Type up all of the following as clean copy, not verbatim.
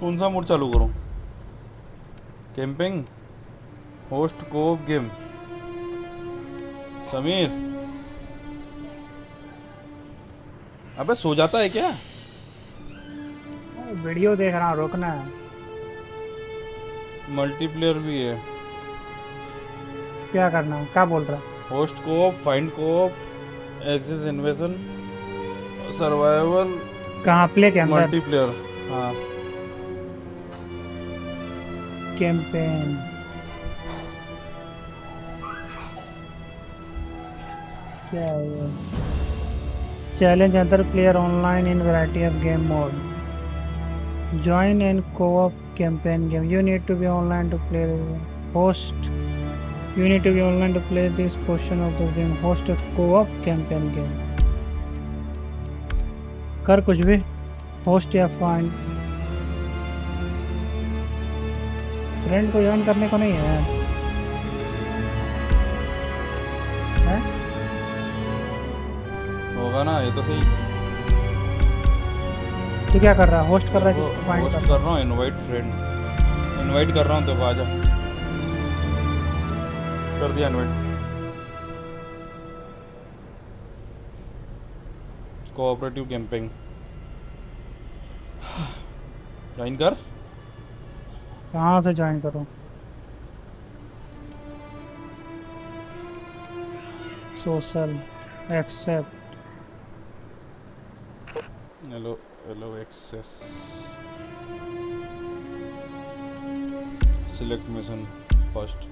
कौन सा मोड चालू करूँ? Camping, host, co-op, game. Sameer अबे सो जाता है क्या? वीडियो देख रहा हूँ, रोकना है। मल्टीप्लेयर भी है, क्या करना है? क्या बोल रहा? Host co-op, find co-op, axis invasion, survival, कहाँ प्ले के अंदर मल्टीप्लेयर। हाँ कैंपेन क्या है? चैलेंज अंदर player online in variety of game mode, join and co-op campaign game, you need to be online to play. Host, you need to be online to play this portion of the game, host a co-op campaign game। कर कुछ भी, host या find friend को join करने को नहीं है, है? होगा ना, ये तो सही। तू क्या कर रहा है? host कर रहा है, find कर रहा हूँ, invite friend, invite कर रहा हूँ। तो आजा, कर दिया इनवाइट। कोऑपरेटिव कैंपिंग ज्वाइन कर। कहाँ से ज्वाइन करूँ? Social, accept, hello hello, access, select mission first,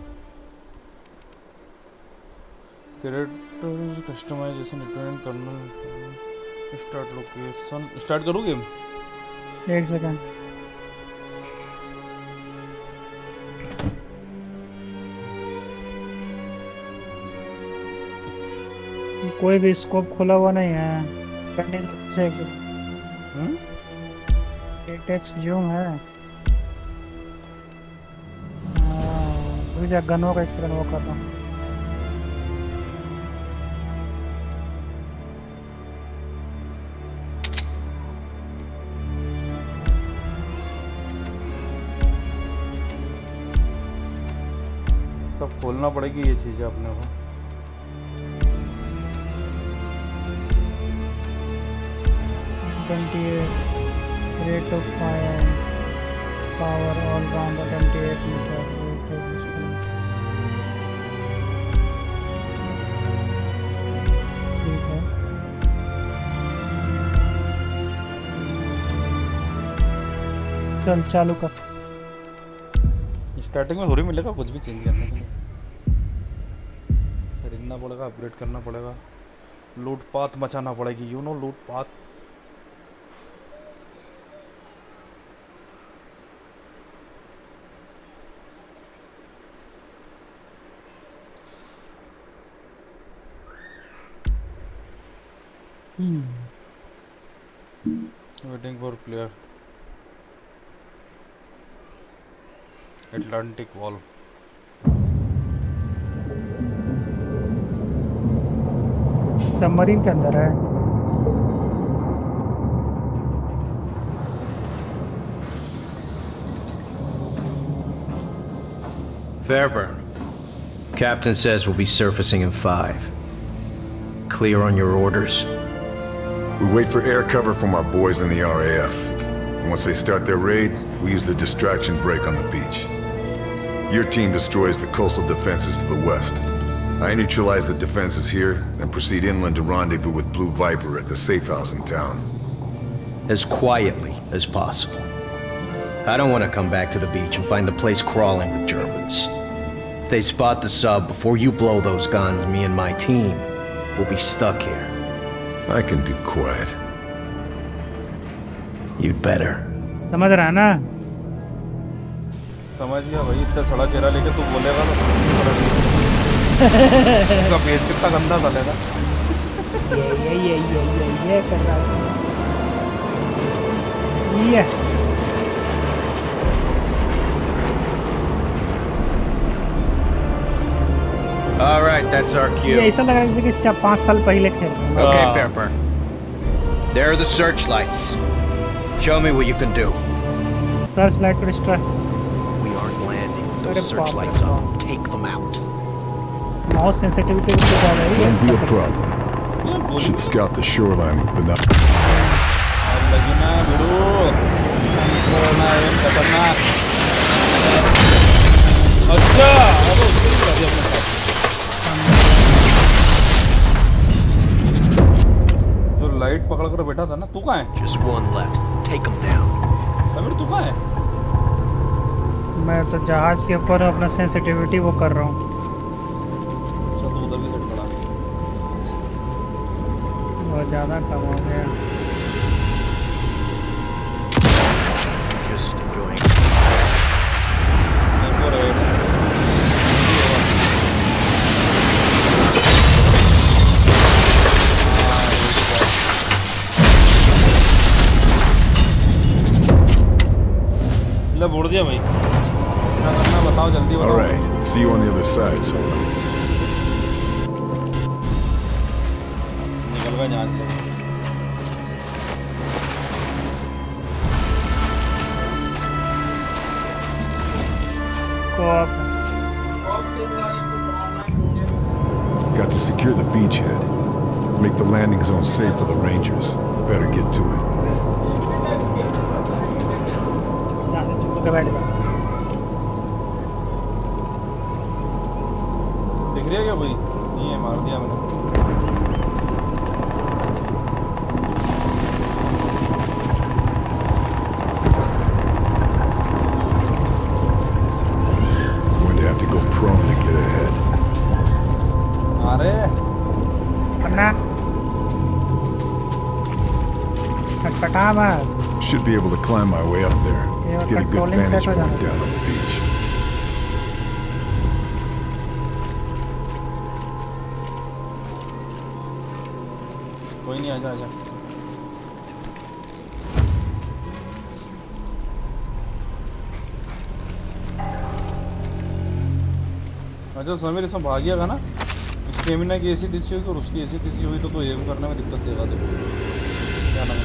character customization, event करना, स्टार्ट लोकेशन। स्टार्ट करूँ गेम? एक सेकंड। कोई भी स्कोप खुला हुआ नहीं है। करने से एक टेक्स्ट जूम है। रुक गनों का एक सेकंड, वो करता हूँ। बोलना पड़ेगी ये चीजें अपने को। Rate of fire, power all round 28 metre. चल चालू कर। स्टार्टिंग में हो रही मिलेगा, कुछ भी चेंज करने के लिए खरीदना पड़ेगा, अपग्रेड करना पड़ेगा, लूटपाट मचाना पड़ेगी, यू नो लूटपाट। Waiting for player. Atlantic wall. Submarine के अंदर है। Fairburne, Captain says we'll be surfacing in 5. Clear on your orders? We wait for air cover from our boys in the RAF. Once they start their raid, we use the distraction break on the beach. Your team destroys the coastal defenses to the west. I neutralize the defenses here, then proceed inland to rendezvous with Blue Viper at the safe house in town. As quietly as possible. I don't want to come back to the beach and find the place crawling with Germans. If they spot the sub before you blow those guns, me and my team will be stuck here. I can do quiet. You'd better. समझ रहा है ना? समझ गया भाई। इतना सड़ा चेहरा लेके तू बोलेगा ना, इसका फेस कितना गंदा सा लेगा। ये कर रहा है ये। All right, that's our cue. ये ऐसा लग रहा है जैसे कि 4-5 साल पहले खेला। Okay, Fairburne. There are the searchlights. Show me what you can do. Flashlight extra. We aren't landing. Those searchlights up. Take them out. Mouse sensitivity is bad. Won't be a problem. Should scout the shoreline with binoculars. Light पकड़ कर बैठा था ना तू कहाँ है? Just one left. Take him down. अबे तू कहाँ है? मैं तो जहाज के ऊपर अपना सेंसिटिविटी वो कर रहा हूँ. अच्छा तो उधर भी सेट करा. बहुत ज़्यादा कम हो गया. Just enjoying. नहीं हो रहा है. बोल दिया भाई क्या करना बताओ जल्दी बताओ. Alright, see you on the other side, Sullivan. निकल गए जान से. Got to secure the beachhead. Make the landing zone safe for the Rangers. Better get to it. दिख रही है क्या भाई? नहीं है, मार दिया मैंने. अरे अन्ना कटकटा मार. Should be able to climb my way up there. Get a good vantage point down on the beach. कोई नहीं आजा आजा. अच्छा समीर इसमें भागिया का ना स्टेमिना की ऐसी दिसी हुई और उसकी ऐसी दिसी हुई तो एम करने में दिक्कत देगा क्या ना.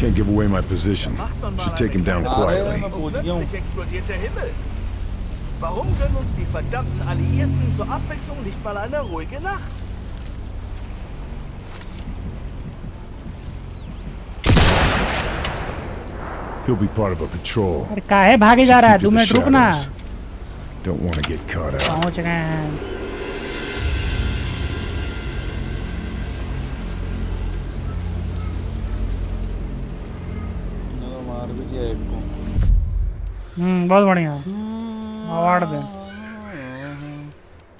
Can't give away my position. Should take him down quietly. Plötzlich explodiert der Himmel. Warum gönnen uns die verdammten Alliierten zur Abwechslung nicht mal eine ruhige Nacht? He'll be part of a patrol. काहे भागे जा रहा है? 2 minute रुकना. Don't want to get caught out. पहुँच गए. बहुत बढ़िया अवार्ड दे.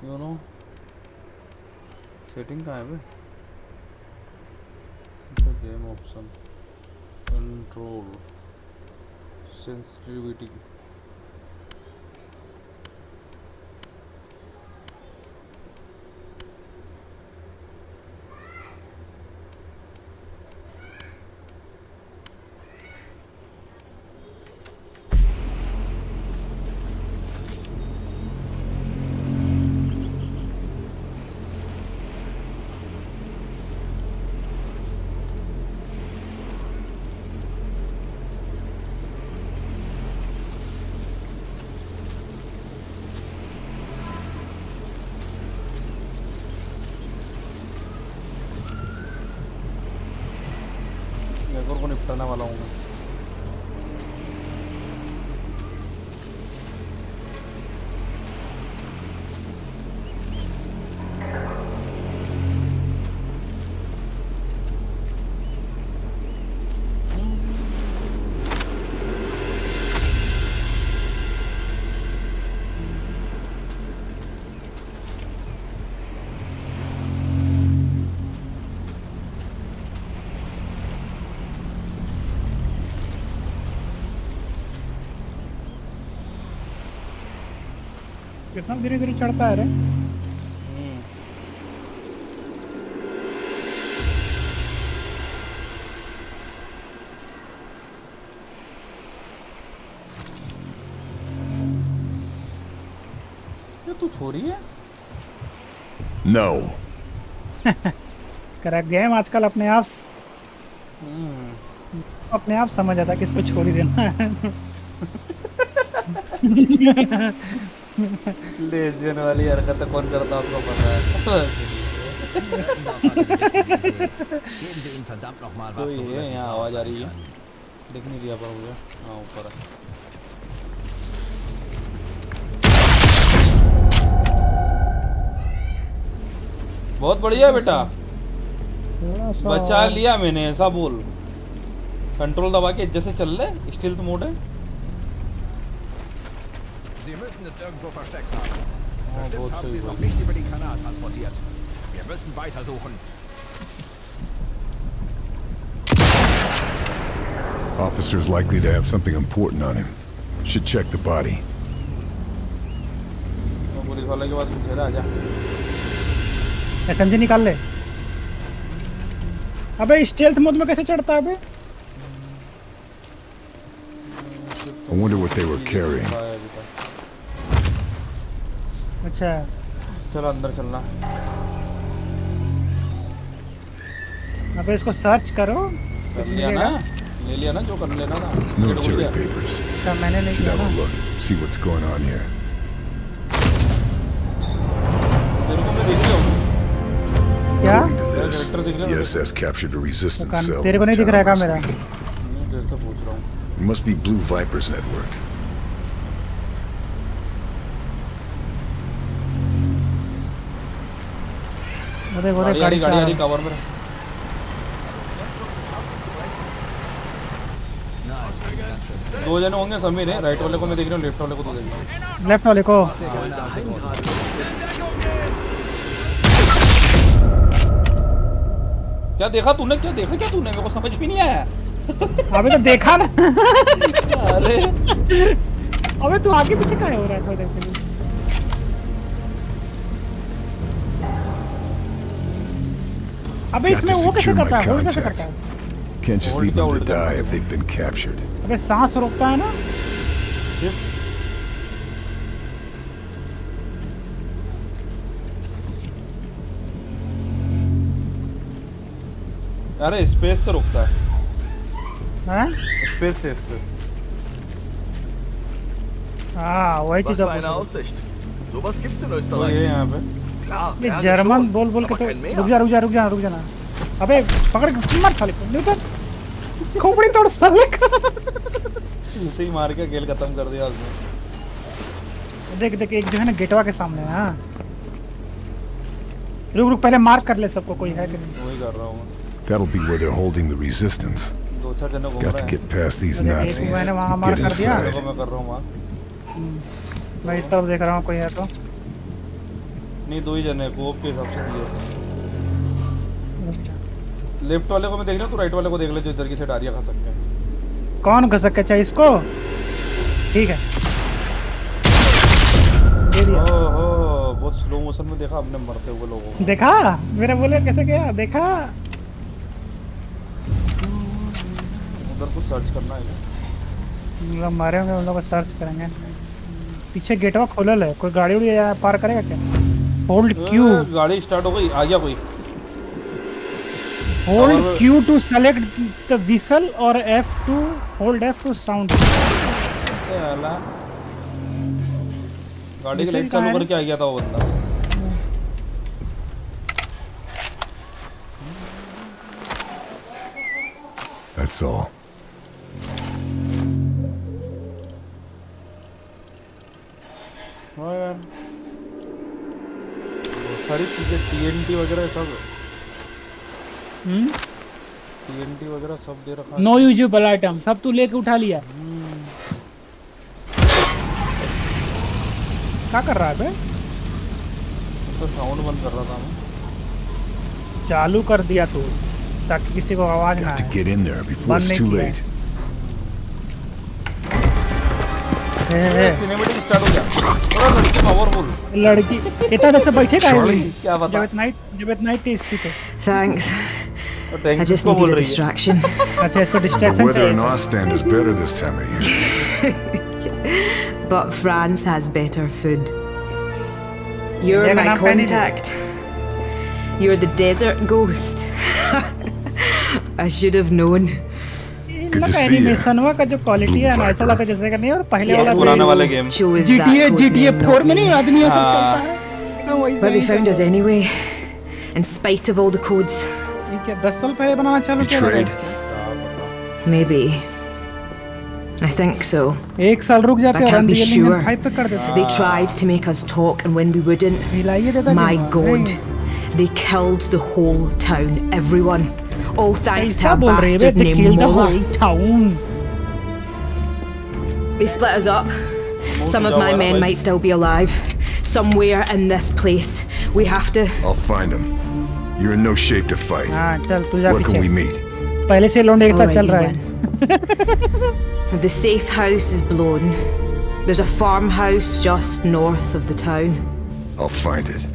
यू नो सेटिंग कहाँ है बे? गेम ऑप्शन कंट्रोल सेंसिटिविटी वाला हूँ. कितना धीरे धीरे चढ़ता है रे. तू छोरी है? No. करेक्ट गेम आजकल अपने आप समझ आता है किसको छोरी देना है। लेज़ियन वाली हरकत कौन करता है उसको पता है। तो ये यहाँ आवाज आ रही है, देख नहीं दिया पर मुझे। हाँ ऊपर बहुत बढ़िया बेटा, बचा लिया मैंने। ऐसा बोल, कंट्रोल दबा के जैसे चल ले, स्टील्थ मोड है। Officer's likely to have something important on him. Should check the body. Police वाले के पास कुछ है, आजा एसएमजी निकाल ले। अबे स्टेल्थ मोड में कैसे चढ़ता है बे? I wonder what they were carrying. अच्छा चलो अंदर चलना। अबे इसको सर्च करो। कर लिया ना? ले लिया ना जो कर लेना ना। Military papers. मैंने ले लिया ना। Look, see what's going on here. तेरे को मैं देख रहा हूँ। According to this, the SS captured a resistance cell in the town last week. It must be Blue Viper's network. गाड़ी गाड़ी कवर में। दो जने होंगे समीर है, राइट वाले को मैं देख रहा हूँ, लेफ्ट वाले को तो देख रहा हूँ। लेफ्ट वाले को क्या देखा तूने? क्या देखा क्या तूने? मेरे को समझ भी नहीं आया। अबे तो देखा ना। अरे अबे तू आगे पीछे क्या हो रहा है? थोड़ा देर के लिए। अबे इसमें वो कैसे करता है? वो कैसे करता है? Can't just leave them to die if they've been captured. अबे सांस रोकता है ना? अरे स्पेस से रुकता है। हाँ? स्पेस से स्पेस। हाँ वही चीज़ आपको। ये यहाँ पे। ये जर्मन बोल बोल के तो रुक जा। अबे पकड़ के मार साले को। नहीं खोपड़ी तोड़ साले का। उसे ही मार के खेल खत्म कर दिया उसने। देख देख एक जो है ना गेटवा के सामने है। हाँ। रुक पहले मार्क कर ले सबको, कोई है कि नहीं। वही कर रहा हूँ। That'll be where they're holding the resistance. Got to get past these Nazis. Get inside. मैं इस तरफ देख रहा हूँ, कोई है तो? नहीं दो ही जने हैं, कोप के हिसाब से दिए। लेफ्ट वाले को मैं देख रहा हूँ, तो राइट वाले को देख ले जो इधर की साइड आरिया खा सकते हैं। कौन खा सकता है? चाहिए इसको? ठीक है। ओहो बहुत स्लो मोशन में देखा हमने मरते हुए लोगों को। देखा? मेरा बोले कैसे गया? देखा? उधर कुछ सर्च करना है। हम लोग मारे होंगे, हम लोग सर्च करेंगे। पीछे गेटवा खोला है, कोई गाड़ी उड़ी पार करेगा क्या? Hold Q. गाड़ी स्टार्ट हो गई, आ गया कोई। Hold Q to select the whistle और F to hold F to sound. गाड़ी के लाइट चालू करके आ गया था वो बंदा। That's all. यार सारी चीजें TNT वगैरह सब TNT वगैरह सब दे रखा है। नो यूजेबल आइटम सब तू लेके उठा लिया। क्या कर रहा है बे? तो साउंड बंद कर रहा था मैं। चालू कर दिया तू ताकि किसी को आवाज ना आए। सिनेमैटिक स्टार्ट हो गया। लड़की पावरफुल। लड़की इतना जैसे बैठे का है क्या बता? जब इतना ही तेज थी तो। Thanks. I just needed a distraction. अच्छा इसको distraction चाहिए। Weather in Austin is better this time of year. But France has better food. You're my contact. You're the desert ghost. I should have known. Good to see you. Blue Viper. Yeah, GTA 4 में नहीं आदमी ऐसा चलता है. But they found us anyway, in spite of all the codes. क्या 10 साल पहले बनाना चालू किया? Maybe. I think so. एक साल रुक जाते और अंदर ये हाइप कर देते. They tried to make us talk, and when we wouldn't, my God, they killed the whole town, everyone. All thanks to a bastard named Mola. They split us up. Some of my men might still be alive. Somewhere in this place, we have to. I'll find them. You're in no shape to fight. Where can we meet? पहले से लोंडे एक साथ चल रहा है. The safe house is blown. There's a farmhouse just north of the town. I'll find it.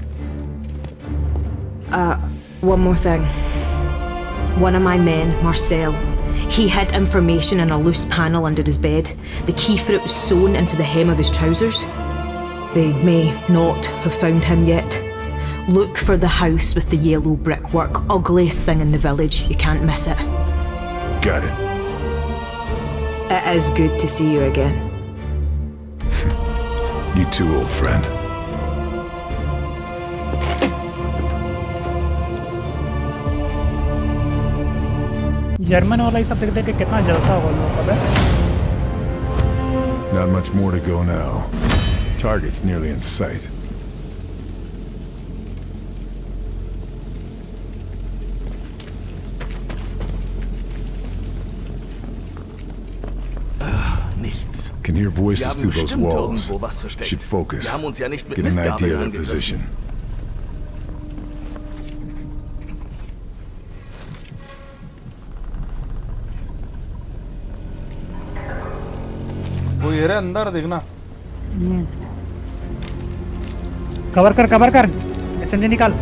One more thing. One of my men, Marcel, he hid information in a loose panel under his bed. The key for it was sewn into the hem of his trousers. They may not have found him yet. Look for the house with the yellow brickwork. Ugliest thing in the village. You can't miss it. Got it. It is good to see you again. You too, old friend. German वाला ये सब देखते कि कितना जलता होगा लोगों का बे. Not much more to go now. Target's nearly in sight. Nichts. Can hear voices through those walls. Should focus. Get an idea of their position. तेरे अंदर देखना. कवर कर एसएमजी निकाल.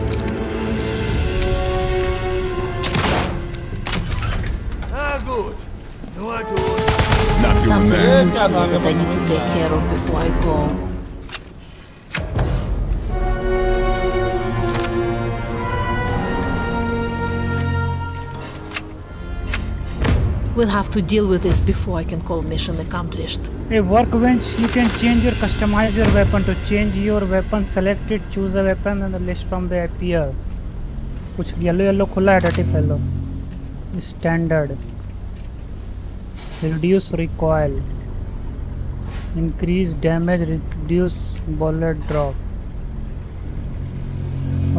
We'll have to deal with this before I can call mission accomplished. A workbench. You can change your customize your weapon to change your weapon. Select it, choose a weapon, and the list from the appear. कुछ yellow खुला है dirty fellow. Standard. Reduce recoil. Increase damage. Reduce bullet drop.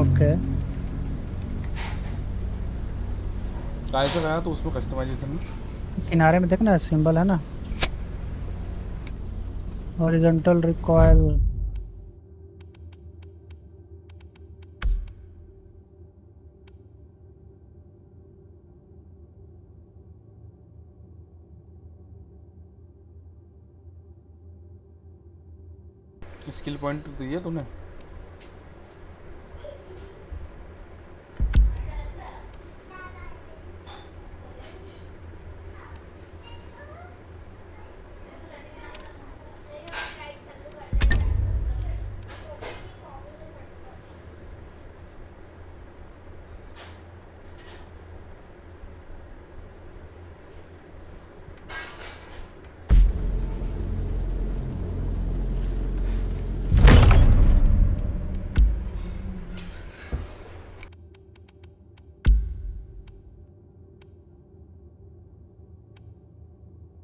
Okay. कैसे गया तो उसमें customization किनारे में देखना सिंबल है ना. हॉरिजॉन्टल रिकॉइल स्किल पॉइंट दिए तूने.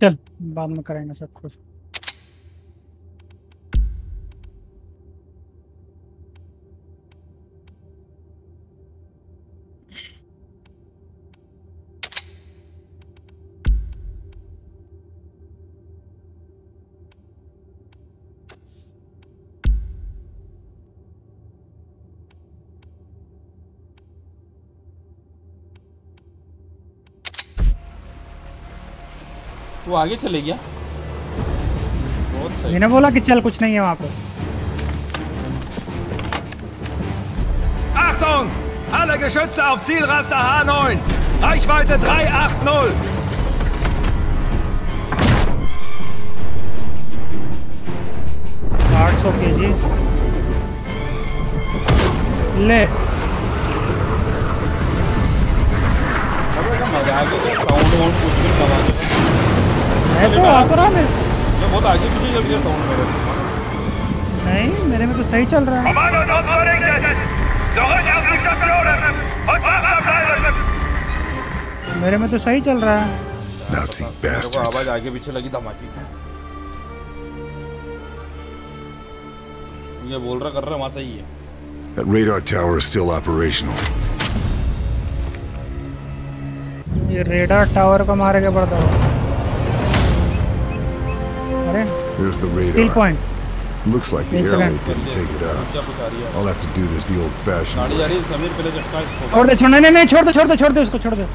चल बाद में कराएंगे सब कुछ. वो आगे चले गया. बहुत सही. मैंने बोला कि चल कुछ नहीं है वहाँ पे. Achtung! Alle Geschütze auf Zielraster H9. Reichweite 380. ले बहुत आगे पीछे चल गया साउंड मेरे। नहीं मेरे में तो सही चल रहा है। मेरे में तो सही चल रहा है। आवाज आगे पीछे लगी धमाके की। ये बोल रहा कर रहा वहाँ सही है। That radar tower is still operational. ये रेडार टावर को मारे के पड़ता है। अरे steel point. Looks like the airway didn't take it out. I'll have to do this the old-fashioned way. छोड़ दे छोड़ दे उसको छोड़ दे।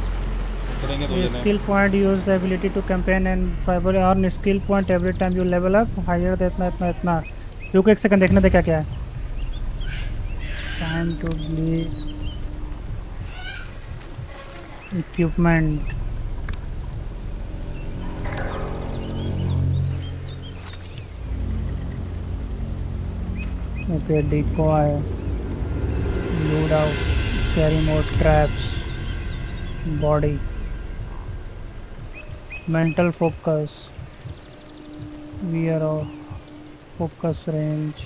Skill point use the ability to campaign and fiber earn skill point every time you level up. Higher the इतना। रुको एक second देखने दे क्या क्या है। Time to be equipment. Okay, decoy, load out, carry more traps, body, mental focus, wear off, focus range,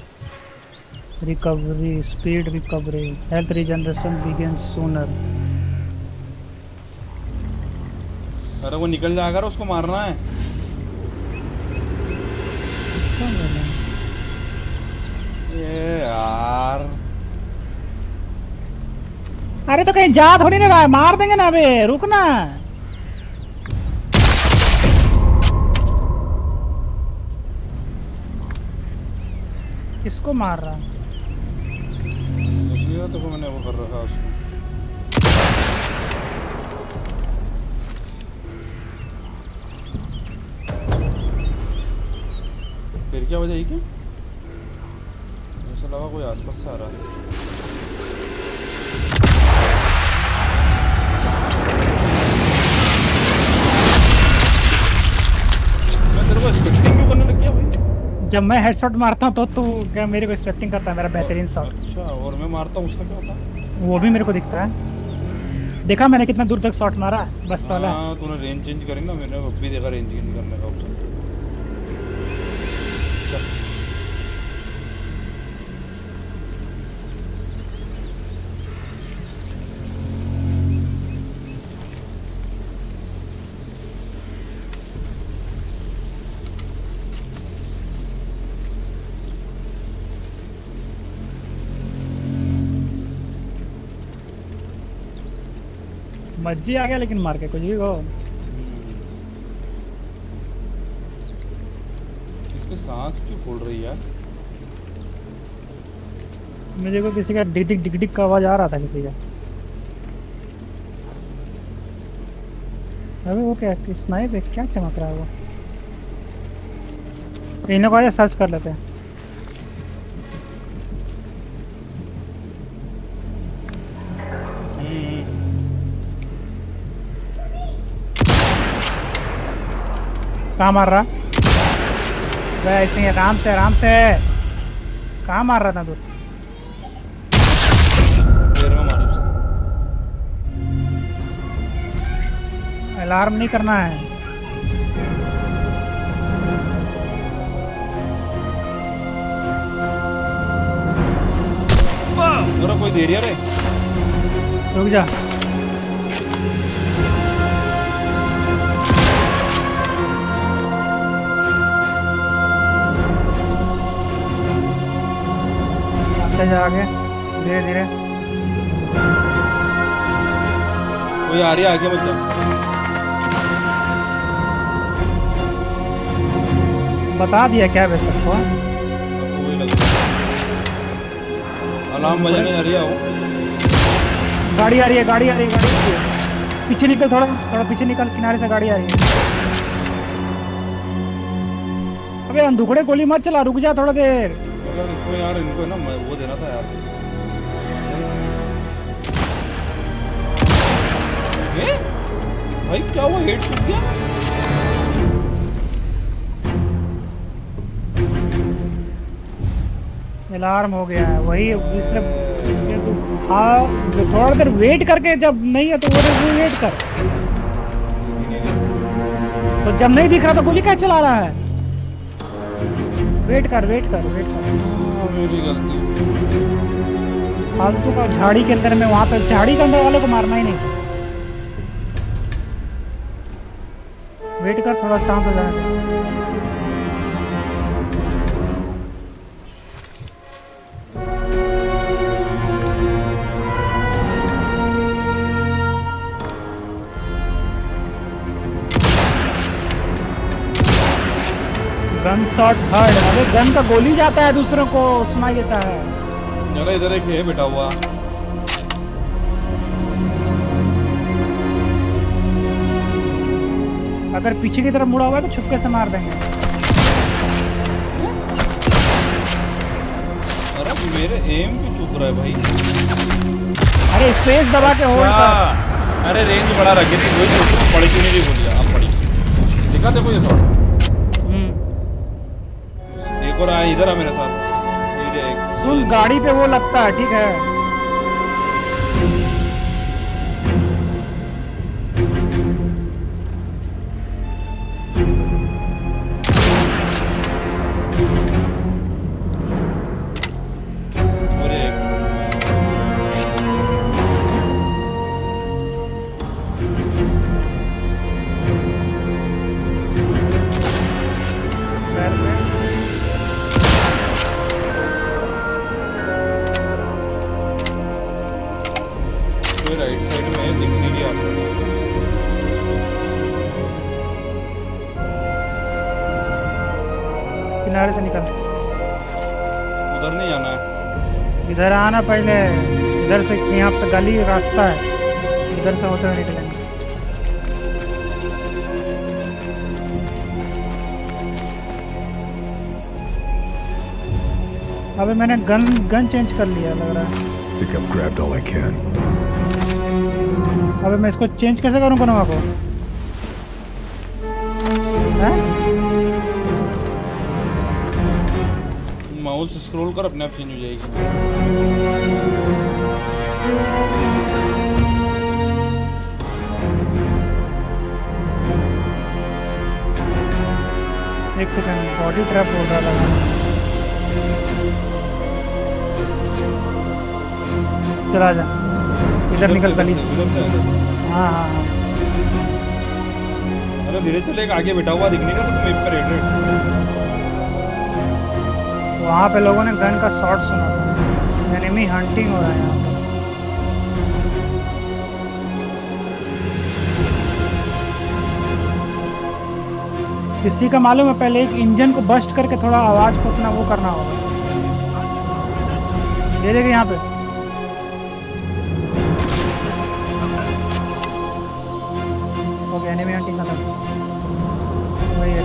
recovery, speed recovery, health regeneration begins sooner. अरे वो निकल जाएगा उसको मारना है। यार अरे तो कहीं जा थोड़ी ना रहा है, मार देंगे ना। अबे रुकना किसको मार रहा है तो मैंने वो कर रखा उसको। फिर क्या वजह है कि अलावा कोई आसपास से आ रहा है। तेरे को एक्सपेक्टिंग क्यों करने लग गया भाई? जब मैं हेडशॉट मारता हूँ तो तू क्या मेरे को एक्सपेक्टिंग करता है? मेरा बेहतरीन शॉट। अच्छा, और मैं मारता हूँ उसका क्या होता है? वो भी मेरे को दिखता है। देखा मैंने कितना दूर तक शॉट मारा बस वाला। हाँ तूने रेंज चेंज करी ना, मैंने अब भी देखा रेंज चेंज करने का ऑप्शन। मज्जी आ गया लेकिन मार के कुछ भी हो। इसके सांस क्यों फूल रही है? मुझे को किसी का डिक डिक डिक डिक का आवाज आ रहा था किसी का। अबे वो क्या स्नाइपर क्या चमक रहा है वो? इन्हें को सर्च कर लेते हैं। कहाँ मार रहा? ऐसे ही आराम से कहाँ मार रहा था तू? अलार्म नहीं करना है। कोई दे रही है रे? रुक जा। आगे धीरे धीरे कोई आ रही है आगे। मतलब बता दिया क्या वैसे को? अलार्म बजाने जा रही है वो। गाड़ी आ रही है। पीछे निकल, थोड़ा पीछे निकल, किनारे से गाड़ी आ रही है। अबे अंधुकड़े गोली मत चला, रुक जा थोड़ा देर। इसको यार इनको है ना वो देना था यार। भाई क्या हुआ? हेड छूट गया। अलार्म हो गया है, वही इसलिए तू हाँ थोड़ा देर वेट करके, जब नहीं है तो वो वेट कर, तो जब नहीं दिख रहा तो गोली क्या चला रहा है? वेट कर वेट कर वेट कर, मेरी गलती। फालतू का झाड़ी के अंदर में, वहाँ पे झाड़ी के अंदर वाले को मारना ही नहीं। वेट कर थोड़ा शांत हो जाए। गन शॉट हर्ड, अरे गन का गोली जाता है दूसरों को सुनाई देता है। इधर एक है बैठा हुआ, अगर पीछे की तरफ मुड़ा हुआ है तो छुपके से मार देंगे। अरे मेरे एम क्यों चुप रहा है भाई? अरे स्पेस दबा के होल्ड कर। अरे रेंज बड़ा रखे थी, पड़ी क्यों नहीं बोल रहा? आप पड़ी दिखा देखो ये थोड़ा, देखो रहा है इधर है मेरे साथ। सुन गाड़ी पे वो लगता है, ठीक है पहले, इधर से यहाँ से गली रास्ता है, इधर से होते हुए निकलेंगे। अबे मैंने गन चेंज कर लिया लग रहा है। अबे मैं इसको चेंज कैसे करूँ कौन आपको? माउस स्क्रॉल कर, अपने आप चेंज हो जाएगी। एक सेकंड, बॉडी ट्रैप हो रहा है। चला जा, इधर निकल गली। हाँ हाँ, अरे धीरे चले, एक आगे बैठा हुआ दिखने का तो मैप पर रेड। वहाँ पे लोगों ने गन का शॉट सुना था, एनिमी हंटिंग हो रहा है यहाँ। किसी का मालूम है पहले एक इंजन को बस्ट करके थोड़ा आवाज को अपना वो करना होगा। दे देगा यहाँ पे। ओके, एनिमी हंटिंग करना वही है।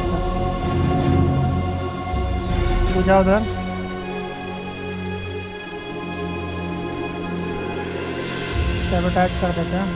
तू जाओ उधर। सबटाच कर देते हैं।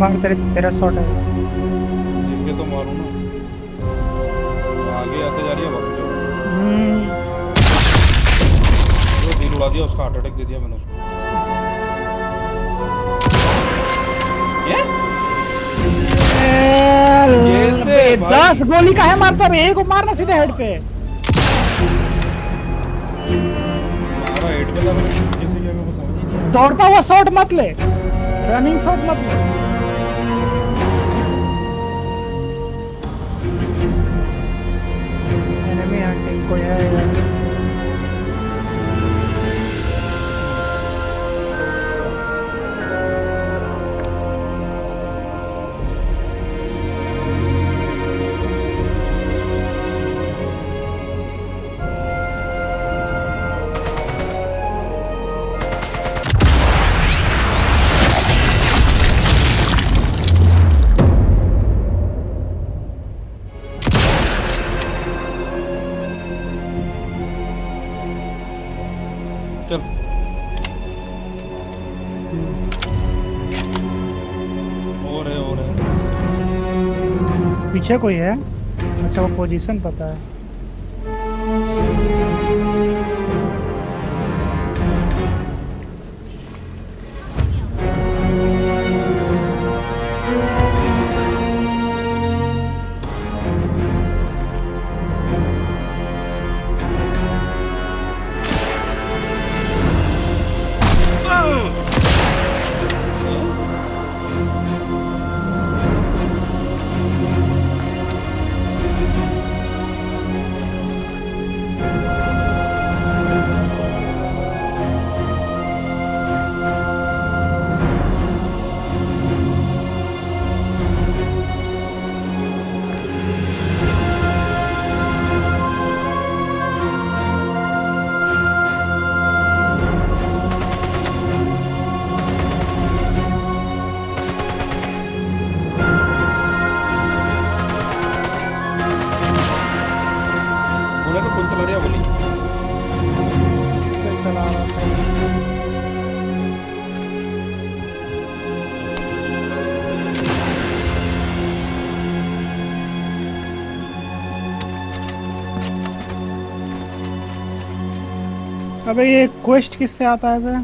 मांग तेरा शॉट है। इनके तो मारूं ना। आगे आते जा रही है वक्त। वो दिल उड़ा दिया उसका, हार्ट अटैक दे दिया मैंने उसको। ये 10 गोली का है मारता रे, एक को मारना सीधे हेड पे। मारा हेड पे लगा किसी के, मेरे को समझ नहीं। दौड़ता हुआ शॉट मत ले, रनिंग शॉट मत ले। एनिमी आके कोई है यार। पीछे कोई है? अच्छा वो पोजीशन पता है। अबे ये क्वेस्ट किससे आता है बे?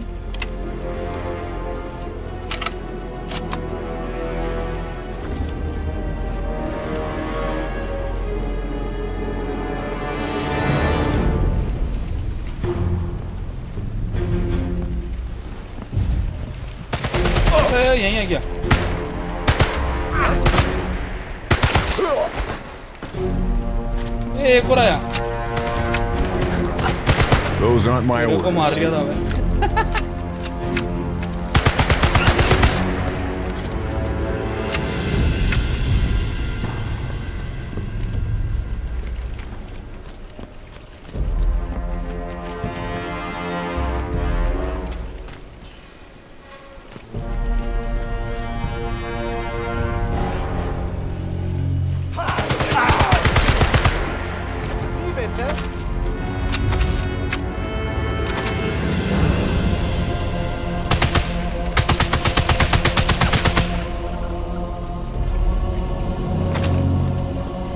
यहीं है क्या? ये एक और आया। Those aren't my orders. मार दिया था मैं।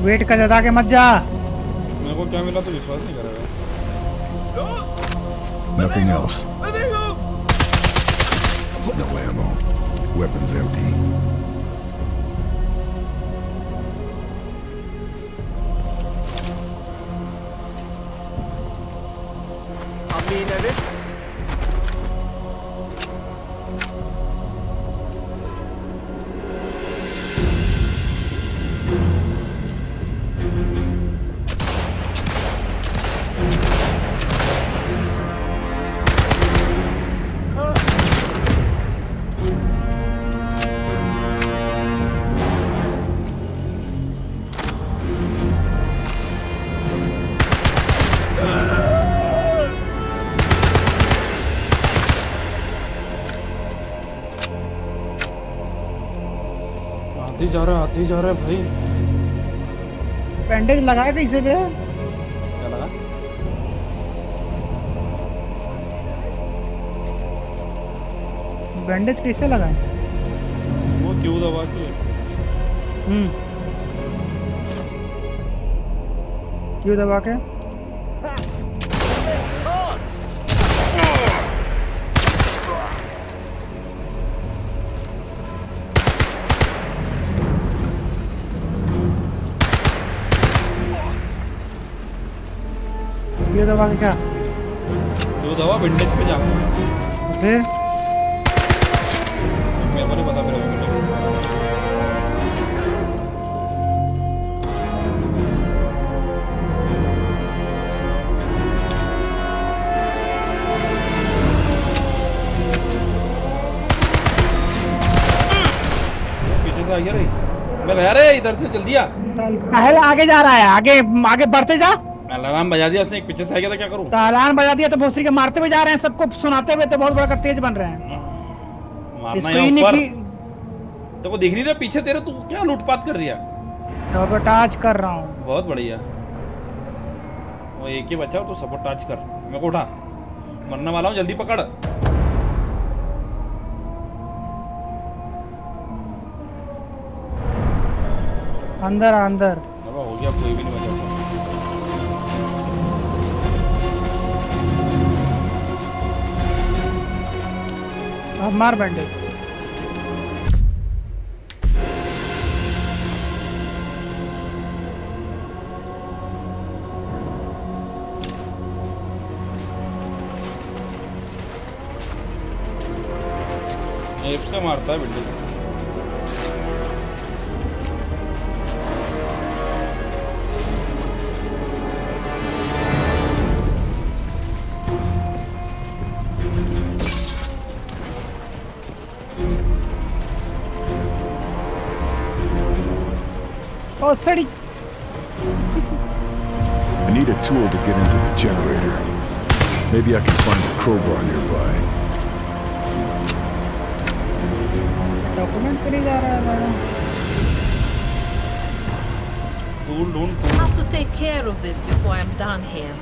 वेट कर जता के मत जा। मेरे को क्या मिला तो विश्वास नहीं कर रहा। Nothing else. No ammo. Weapons empty. आती जा रहा है भाई। बैंडेज लगाया था इसे पे। क्या लगा? बैंडेज कैसे लगाए? वो Q दबा के Q दबा के Q दबा के क्या Q दबा विंडेज पे जा फिर मुझे पता मेरा पीछे से आ गया रे मैं गया रे इधर से जल्दी आ पहले आगे जा रहा है आगे आगे बढ़ते जा अलार्म बजा दिया उसने एक पीछे से आ गया था क्या करूं अलार्म बजा दिया तो भोसरी के मारते हुए जा रहे हैं सबको सुनाते हुए तो बहुत बड़ा तेज बन रहे हैं इसको ही नहीं तो को देख नहीं रहा पीछे तेरे तू क्या लूटपाट कर रही है सबोटाज कर रहा हूँ बहुत बढ़िया वो एक ही बचा तो सबोटाज कर मेरे को उठा मरने वाला हूँ जल्दी पकड़ अंदर अंदर अब हो गया कोई भी नहीं बचा अब मार बैंडे एफ से मारता है बिल्ली I need a tool to get into the generator. Maybe I can find a crowbar nearby. Document kare ja raha hai. Don't. I have to take care of this before I'm done here.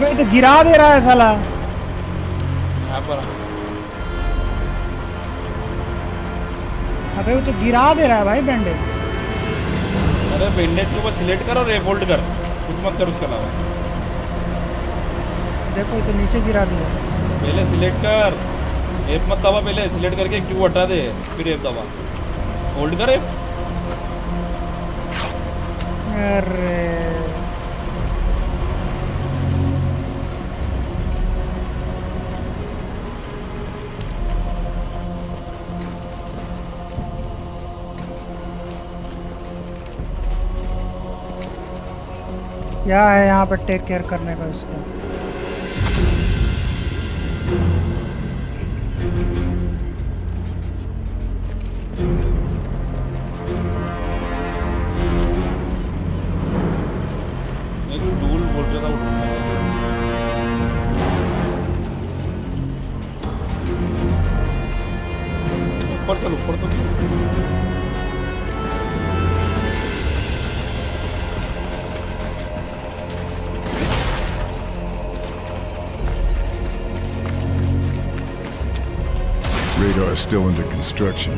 अबे तो गिरा दे रहा है साला. अबे वो तो गिरा दे रहा है भाई बैंडेज अरे बैंडेज को बस सिलेक्ट कर और रेफोल्ड कर कुछ मत कर उसके अलावा देखो तो नीचे गिरा दिया पहले सिलेक्ट कर एफ मत दबा पहले सिलेक्ट करके क्यू हटा दे फिर एफ दबा होल्ड कर एफ अरे क्या है यहाँ पर टेक केयर करने का इसको एक टूल बोल रहा था ऊपर चल ऊपर तो Radar is still under construction.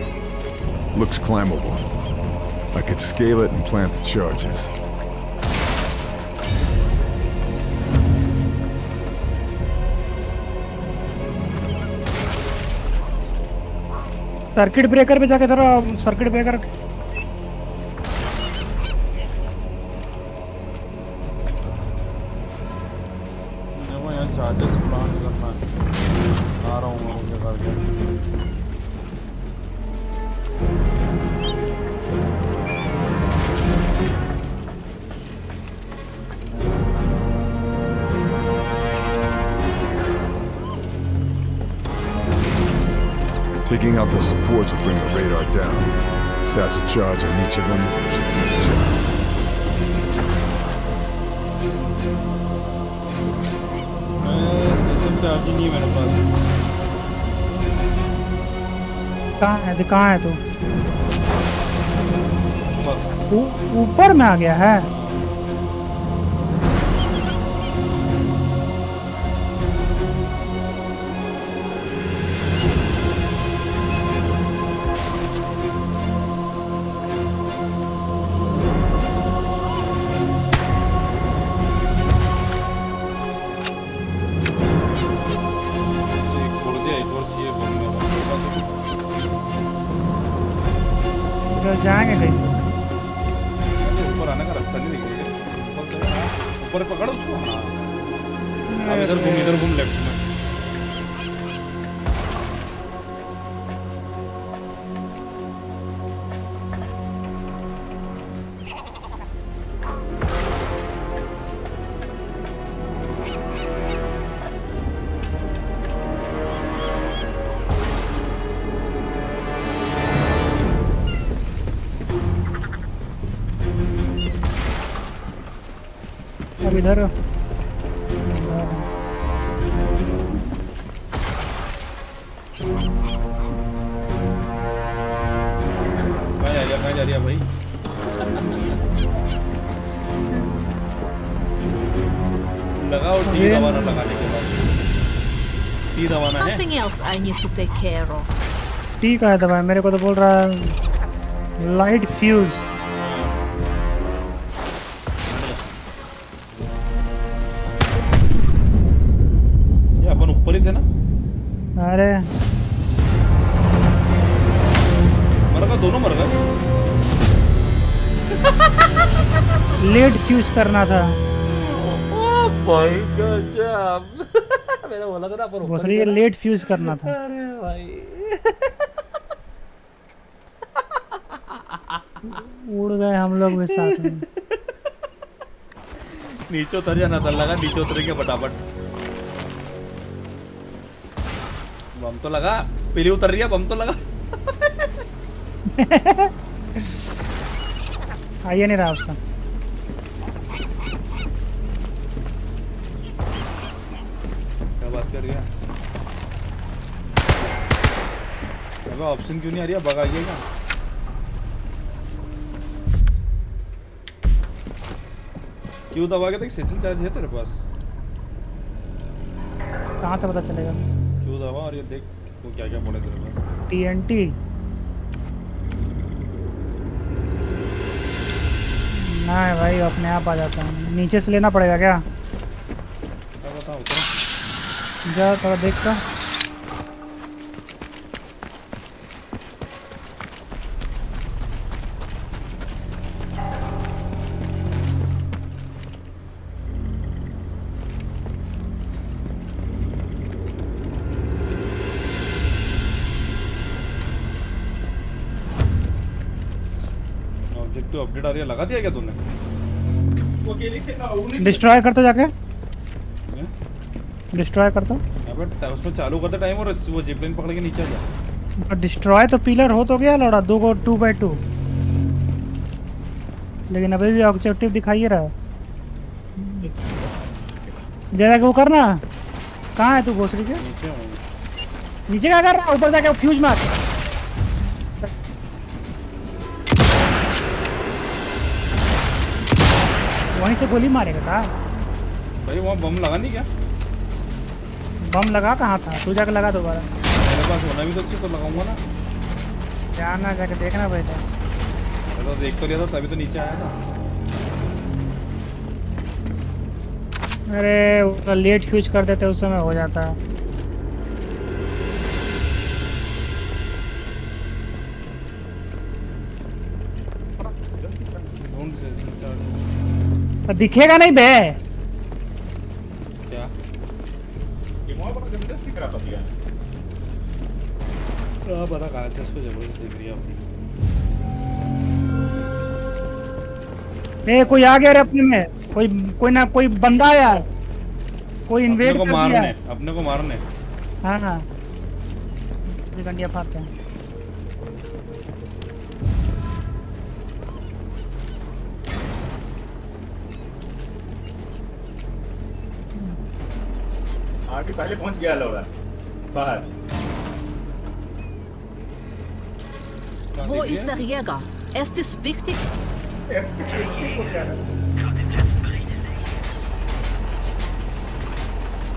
Looks climbable. I could scale it and plant the charges. Circuit breaker पे जाके थोड़ा circuit breaker Taking out the supports will bring the radar down. Satchel charge on each of them should do the job. Satchel charge नहीं मेरे पास. कहाँ है तू? ऊपर में आ गया है. जाएंगे कैसे? ऊपर आने का रास्ता नहीं दिखेगा। ऊपर पकड़ो उसको। इधर घूम लेफ्ट में। इधर जा रही है भाई। लगाओ तीर रवाना, लगाने के बाद तीर रवाना है। टी कहा था भाई, मेरे को तो बोल रहा है लाइट फ्यूज। अरे मरगा, दोनों मरगा। लेट फ्यूज करना था। भाई मैंने बोला था ना, पर ऊपर ये लेट फ्यूज करना था। अरे भाई उड़ गए हम लोग भी साथ में। नीचे उतर जाना था, लगा नीचे उतर के फटाफट। बम तो लगा, पीली उतर रही है, बम तो लगा। आइए नहीं रहा उसका। क्या बात कर गया? ऑप्शन क्यों नहीं आ रही है? बगाइए क्या? क्यों दबा के? सेशन चार्ज है तेरे पास? कहाँ से पता चलेगा? और ये देख वो क्या क्या बोले तेरे को। TNT ना है भाई, अपने आप आ जाता है। नीचे से लेना पड़ेगा क्या? बताओ जा थोड़ा देखता। अपडेट आ रही है, लगा दिया क्या तूने? वो अकेले से नहीं डिस्ट्रॉय करता, जाके डिस्ट्रॉय करता। बट उसमें चालू करते टाइम और वो जिपलाइन पकड़ के नीचे जा। डिस्ट्रॉय तो पिलर हो तो गया लौड़ा, दो को 2x2, लेकिन अभी भी ऑब्जेक्टिव दिखाई रहा है। जरा वो करना, कहाँ है तू? घोसड़ी के नीचे क्या कर रहा है? ऊपर जाके फ्यूज मार। वहीं से गोली मारेगा था भाई। वहाँ बम लगा नहीं क्या? बम लगा कहाँ था? तू जाके लगा दोबारा। मेरे पास होना भी तो अच्छी, तो लगाऊंगा ना। जाना जाके देखना भाई था। तो देख तो लिया था, तभी तो नीचे आया था। अरे उसका लेट फ्यूज कर देते उस समय हो जाता। दिखेगा नहीं बे क्या? ये मोबाइल पर जबरदस्ती करा पा दिया। अब पता कहां से इसको जबरदस्ती दिख रही है अपनी। ए कोई आ गया रे अपने में। कोई बंदा आया, कोई इन्वेड कर दिया अपने को मारने। हां हां ये गंडिया फाड़ते हैं। आरपी पहले पहुंच गया लोड़ा बाहर। वो इस दरियागा एस्ट इज विक्टिक।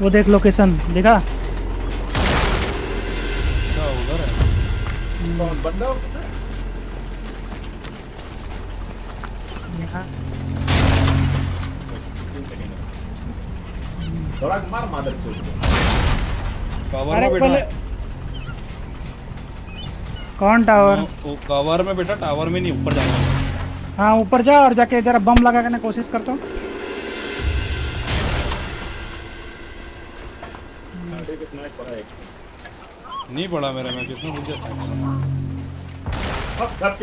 वो देख लोकेशन देखा। अच्छा उधर है कौन बंदा? देखा थोड़ा मार मादर चोट। अरे पहले कौन टावर? टावर में बेटा, टावर में नहीं, ऊपर जाना। हाँ ऊपर जा और जाके जरा बम लगा करने कोशिश करता हूँ। नहीं पड़ा मेरा, मैं किसने मुझे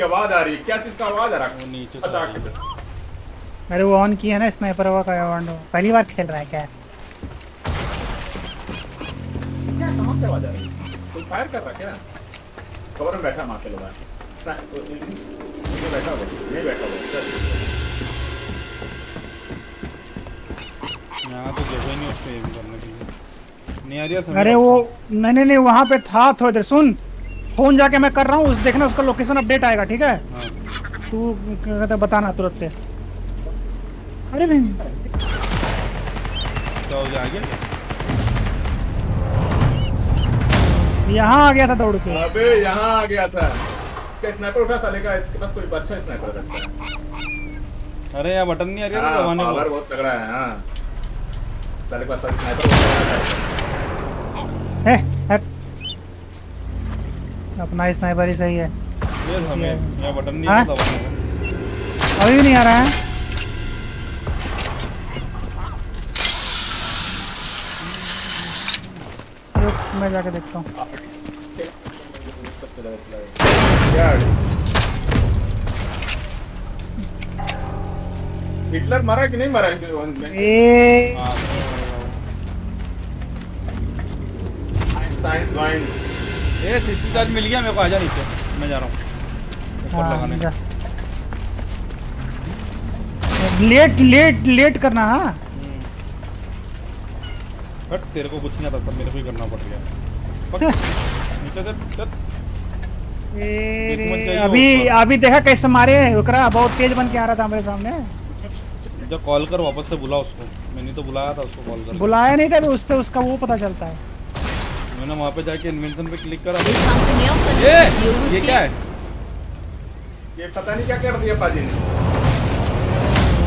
आवाज आ रही है, क्या चीज का आवाज आ रहा है? नीचे से। अरे वो ऑन किया है ना स्नाइपर वाला का आवाज, पहली बार खेल रहा है क्या? कहाँ से आवाज आ रही है? कोई फायर कर रहा है क्या? कवर में बैठा मार के लोग बैठा हुआ, नहीं बैठा हुआ यहाँ तो जगह नहीं उसमें एम करने की। अरे वो नहीं वहाँ पे था थोड़ी देर। सुन फोन जाके मैं कर रहा हूँ, उस देखना उसका लोकेशन अपडेट आएगा, ठीक है? हाँ। तू कहता बताना तुरंत। अरे नहीं तो यहाँ आ गया था दौड़ के। अबे यहाँ आ गया था, इसका स्नाइपर उठा साले का, इसके पास कोई अच्छा स्नाइपर रखता है। अरे यहाँ बटन नहीं आ रहा दबाने को, बहुत तगड़ा है। हाँ साले पास स्नाइपर है, अपना स्नाइपर ही सही है। ये हमें ये बटन नहीं आ रहा, अभी भी नहीं आ रहा है। मैं जाके देखता हूँ हिटलर मरा कि नहीं मरा इस वंश में। ये सिटी चार्ज मिल गया मेरे को, आजा नीचे, मैं जा रहा हूँ लगाने। लेट लेट लेट करना। हाँ बट तेरे को कुछ नहीं आता, सब मेरे को ही करना पड़ गया। नीचे चल चल। अभी अभी देखा कैसे मारे, उकरा बहुत तेज बन के आ रहा था मेरे सामने। जो कॉल कर वापस से, बुला उसको, मैंने तो बुलाया था उसको, कॉल कर बुलाया नहीं था, उससे उसका वो पता चलता है। मैंने वहाँ पे जाके इन्वेंशन पे क्लिक करा। ये क्या है? ये पता नहीं क्या कर दिया पाजी ने,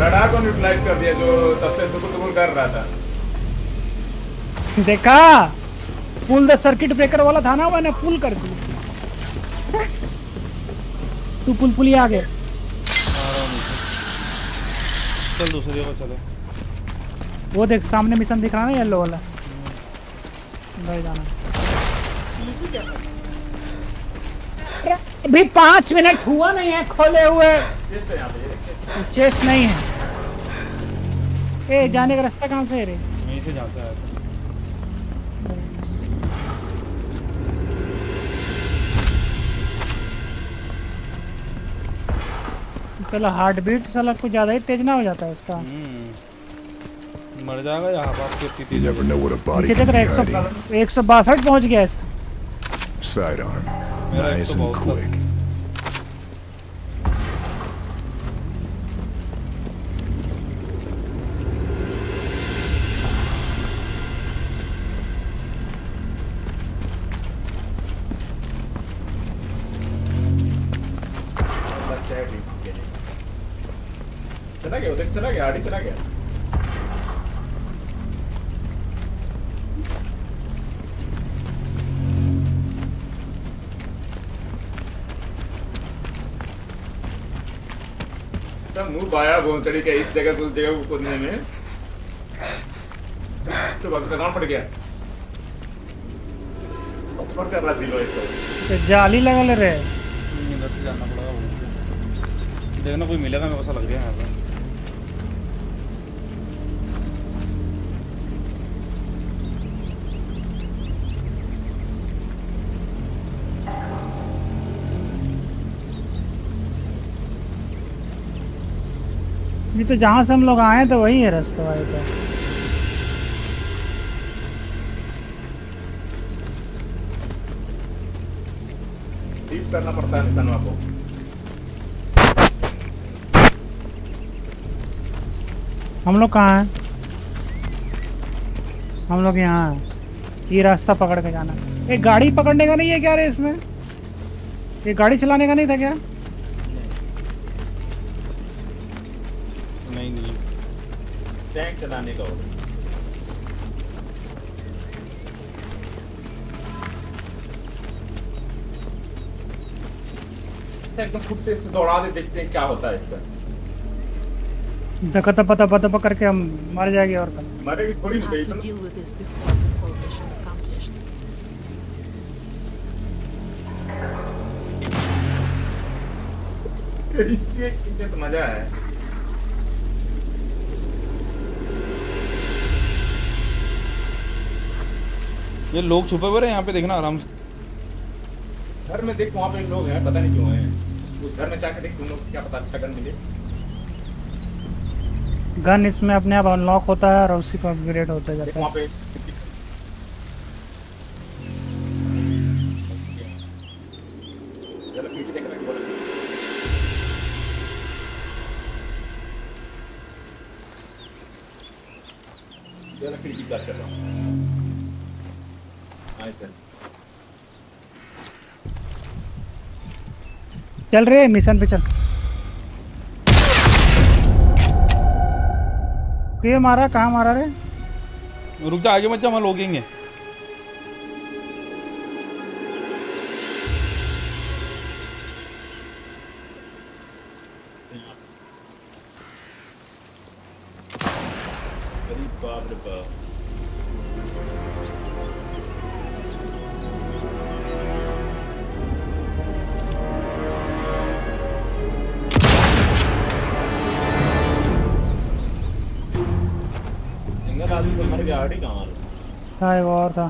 रडार को न्यूट्रलाइज कर दिया जो तब से सुकुल कर रहा था। देखा पुल द सर्किट ब्रेकर वाला था ना, मैंने पुल कर दिया। तू पुल पुल ही आ गया। चल दूसरे को चलो, वो देख सामने मिशन दिख रहा है ना येलो वाला, जाना अभी 5 मिनट हुआ नहीं है। खोले हुए चेस्ट नहीं है। ए जाने का रास्ता कहाँ से है रे? यहीं से जाता है। साला हार्ट बीट साला कुछ ज्यादा ही तेज ना हो जाता है उसका, मर जाएगा। यहाँ बाप के इतनी तेज है, 162 पहुँच गया इसका। Sidearm, nice and quick. चला गया उधर, चला गया आड़ी, चला गया। पाया तरीका इस जगह से उस जगह को कूदने में तो बगल पड़ गया। कर रहा दिलो इसको, जाली लगा ले रहे। इधर से जाना पड़ेगा, देखना कोई मिलेगा मेरे को, ऐसा लग रहा है यहाँ पर। नहीं तो जहाँ से हम लोग आए तो वही है रास्ता भाई। तो डीप करना पड़ता है निशान आपको। हम लोग कहाँ हैं? हम लोग यहाँ हैं। ये रास्ता पकड़ के जाना। ये गाड़ी पकड़ने का नहीं है क्या रे इसमें? ये गाड़ी चलाने का नहीं था क्या? टैंक चलाने का हो। सकते हैं, एकदम खुद से इसे दौड़ा दे, देखते हैं क्या होता है इसका। धक्का पता पता पकड़ के हम मर जाएंगे और मरेगी थोड़ी नहीं। इससे तो मजा है। ये लोग छुपे हुए हैं यहाँ पे, देखना आराम से। घर में देख, वहाँ पे लोग हैं, पता नहीं क्यों हैं। उस घर में जाके देख तुम लोग, क्या पता अच्छा गन मिले। गन इसमें अपने आप अनलॉक होता है और उसी को अपग्रेड होता जाता है। वहाँ पे चल रहे मिशन पे, चल के मारा, कहाँ मारा रे? रुक जा, आगे मत जा, हम लोगेंगे। और था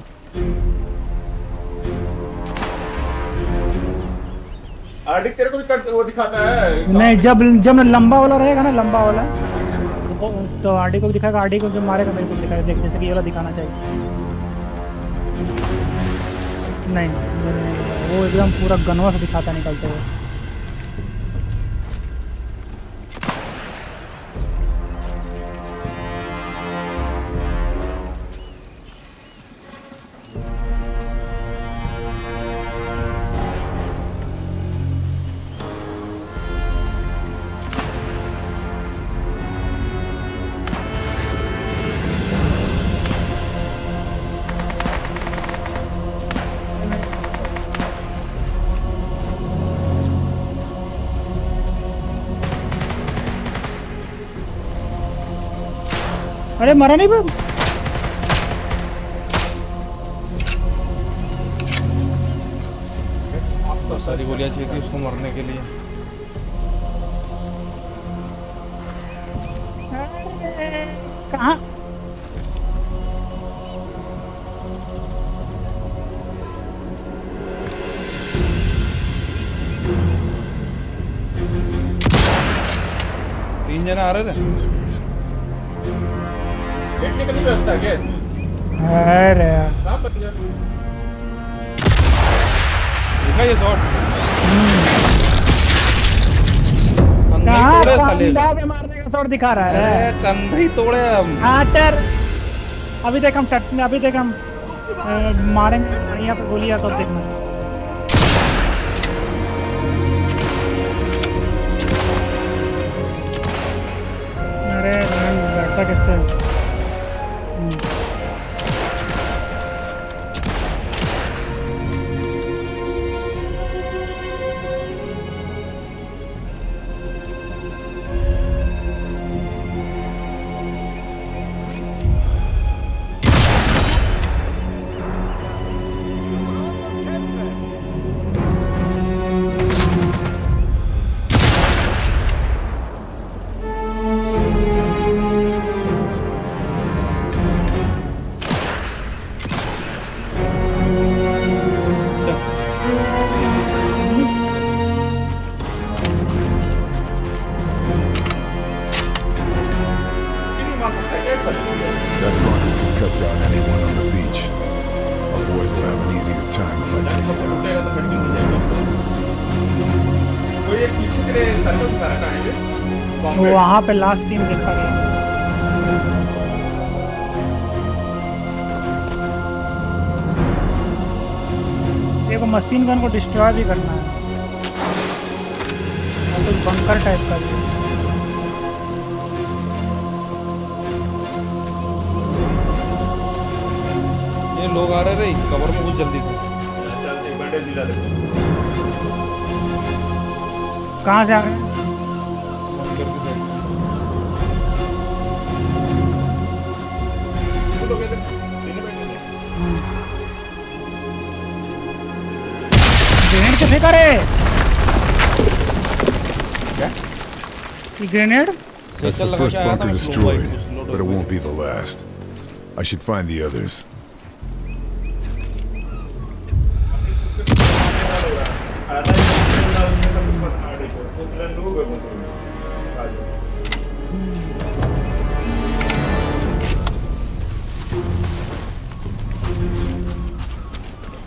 आर्टिक, तेरे को भी कट वो दिखाता है नहीं? जब जब लंबा वाला रहेगा ना, लंबा वाला तो आर्टिक को भी दिखाएगा। आर्टिक को जो मारेगा मेरे को दिखाएगा। देख, जैसे कि ये वाला दिखाना चाहिए। नहीं, वो एकदम पूरा गनवा से दिखाता निकलते हुए। अरे मरा नहीं बाबू, तो सारी गोलियां चाहिए थी उसको मरने के लिए। कहाँ तीन जना आ रहे थे? अरे ये शॉट मारने का शॉट दिखा रहा है। कंधा ही तोड़े हम। अभी देख हम टट में, अभी देख हम मारेंगे यहाँ पे गोलियां। तो देखना किससे वहाँ पे लास्ट सीन देखा गया। देखो मशीन गन को डिस्ट्रॉय भी करना है, तो बंकर टाइप का। ये लोग आ रहे थे कवर में, कुछ जल्दी से। कहाँ जा रहे हैं? ग्रेनेड तो फेंका रे। क्या? ये grenade? That's the first bunker destroyed, but it won't be the last. I should find the others.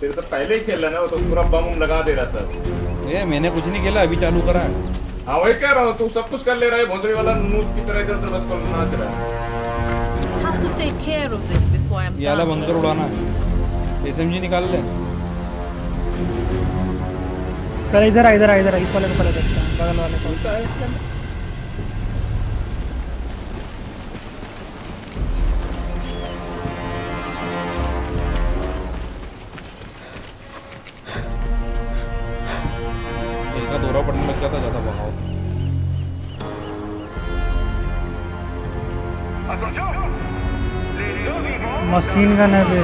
तेरे से पहले ही खेला ना, वो तो पूरा बम लगा दे रहा सर। ये मैंने कुछ नहीं खेला, अभी चालू करा है। हाँ वही कह रहा हूँ, तू सब कुछ कर ले रहा है, भोंसड़ी वाला नूब की तरह इधर बस कर नाच रहा है। Have to take care of this before I'm done. ये वाला बंकर उड़ाना है, SMG निकाल ले। पहले इधर इस वाले को पहले देखता हूँ, बगल वाले को। क्या है इसका? दौरा पड़ने लग जाता ज्यादा बहाव। मशीन गन है बे।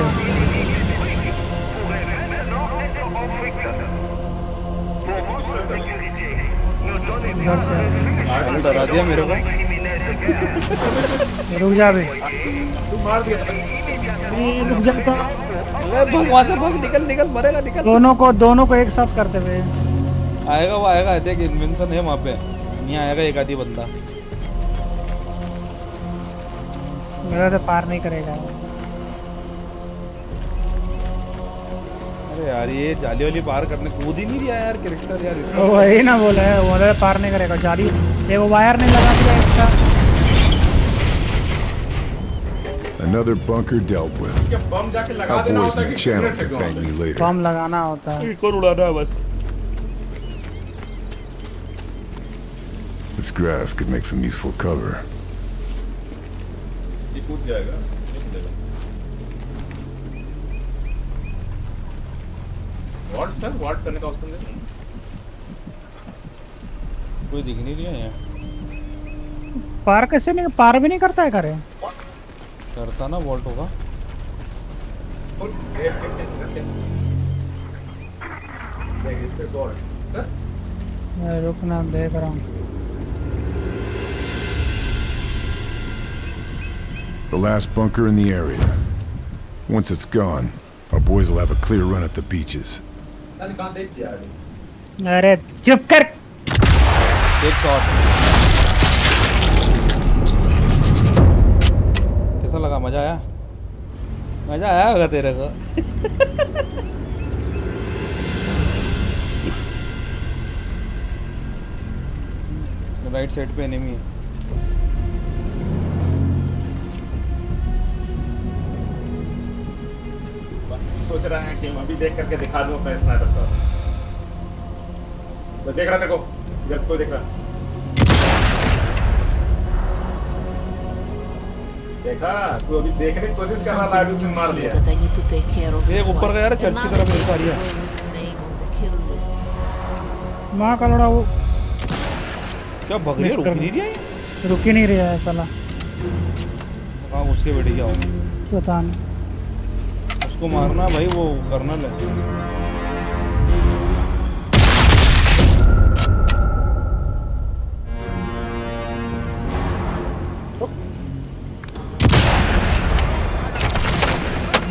डरा दिया मेरे को। रुक जा बे। रुक जाता। भगवान से भग निकल मरेगा निकल। दोनों को एक साथ करते हुए। आएगा वो आएगा, देख इन्वेंशन है वहाँ पे, नहीं आएगा एक आधी बंदा। मेरा तो पार नहीं करेगा। अरे यार ये जाली वाली पार करने कूद ही नहीं दिया यार कैरेक्टर यार। वही ना बोला है, वो तो पार नहीं करेगा जाली, ये वो वायर नहीं लगा दिया इसका। Another bunker dealt with. Our boys in the channel can thank me later. बम लगाना होता है। एक और उड़ाना है बस। This grass could make some useful cover. ये कूद जाएगा, निकल जाएगा। वार्ड सर, वार्ड करने का ऑप्शन नहीं। कोई दिख नहीं रहा है। पार कैसे नहीं, पार भी नहीं करता है करे। करता ना वॉल्ट होगा। मैं रुकना देख रहा हूँ। The last bunker in the area. Once it's gone, our boys will have a clear run at the beaches. अरे चुप कर। एक शॉट। कैसा लगा? मजा आया? मजा आया होगा तेरे को। राइट साइड पे एनिमी है। सोच रहा है टीम अभी देख करके दिखा दूं अपने स्नाइपर शॉट। तो देख रहा देखो, गन्स को देख रहा। देखा तू अभी देखने की कोशिश कर रहा था, अभी तुम मार दिया। ये ऊपर गया रे चर्च की तरफ निकल रही है। मां का लड़ा वो क्या भग रही है? रुक नहीं रही है साला। कहां उसके बैठ गया हूं पता नहीं। उसको मारना भाई, वो करना ले।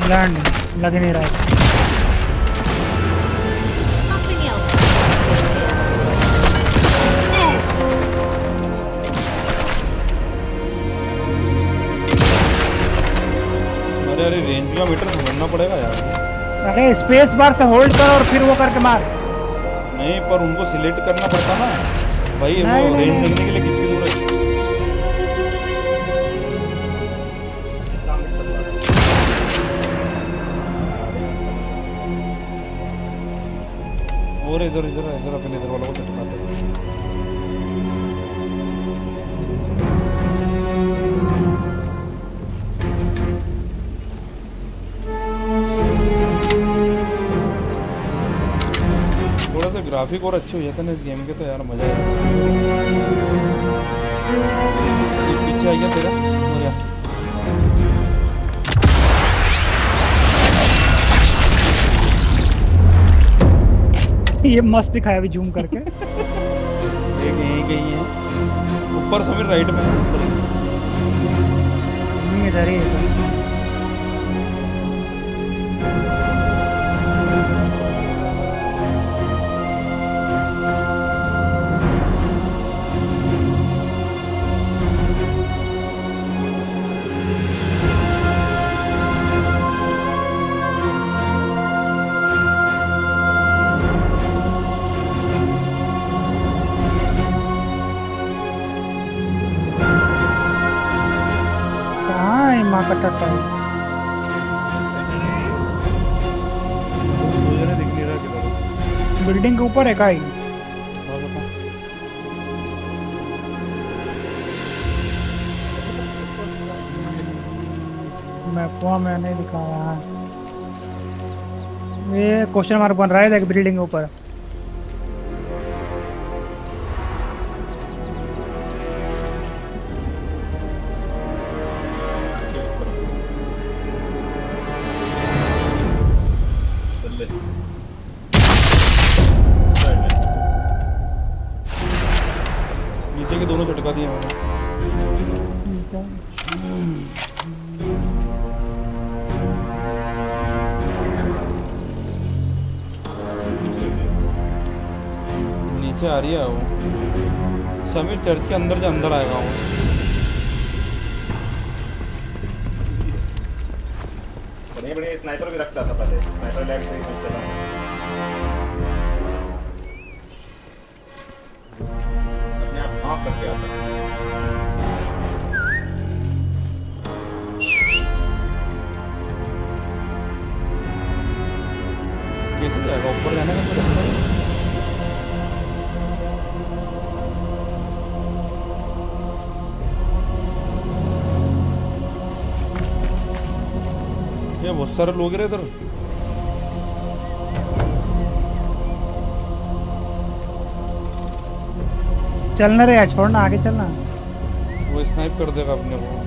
लैंड लग नहीं रहा है। अरे रेंज का मीटर समझना पड़ेगा यार। अरे स्पेस बार से होल्ड कर और फिर वो करके मार। नहीं पर उनको सिलेक्ट करना पड़ता ना भाई, वो रेंज लगने के लिए कितनी दूर है। और इधर इधर इधर अपने इधर वाला को चटका दे। ग्राफिक और अच्छे हो जाते ना इस गेम के तो यार मजा आएगा। पीछे आ गया तेरा हो गया। ये मस्त दिखाया अभी जूम करके। एक यहीं कहीं है ऊपर समीर राइट में नहीं इधर ही है। बिल्डिंग के ऊपर है काई। मैं नहीं दिखा रहा ये क्वेश्चन मार्क बन रहा है देख बिल्डिंग के ऊपर। आ रही है वो समीर चर्च के अंदर जो अंदर आएगा वो बढ़िया बढ़िया। स्नाइपर भी रखता था पहले स्नाइपर लैग से ही चला। अपने आप भाग करके आता है। कैसे जाएगा ऊपर जाने का कोई रास्ता है? बहुत सारे लोग इधर चलना रे छोड़ना आगे चलना। वो स्नाइप कर देगा अपने को।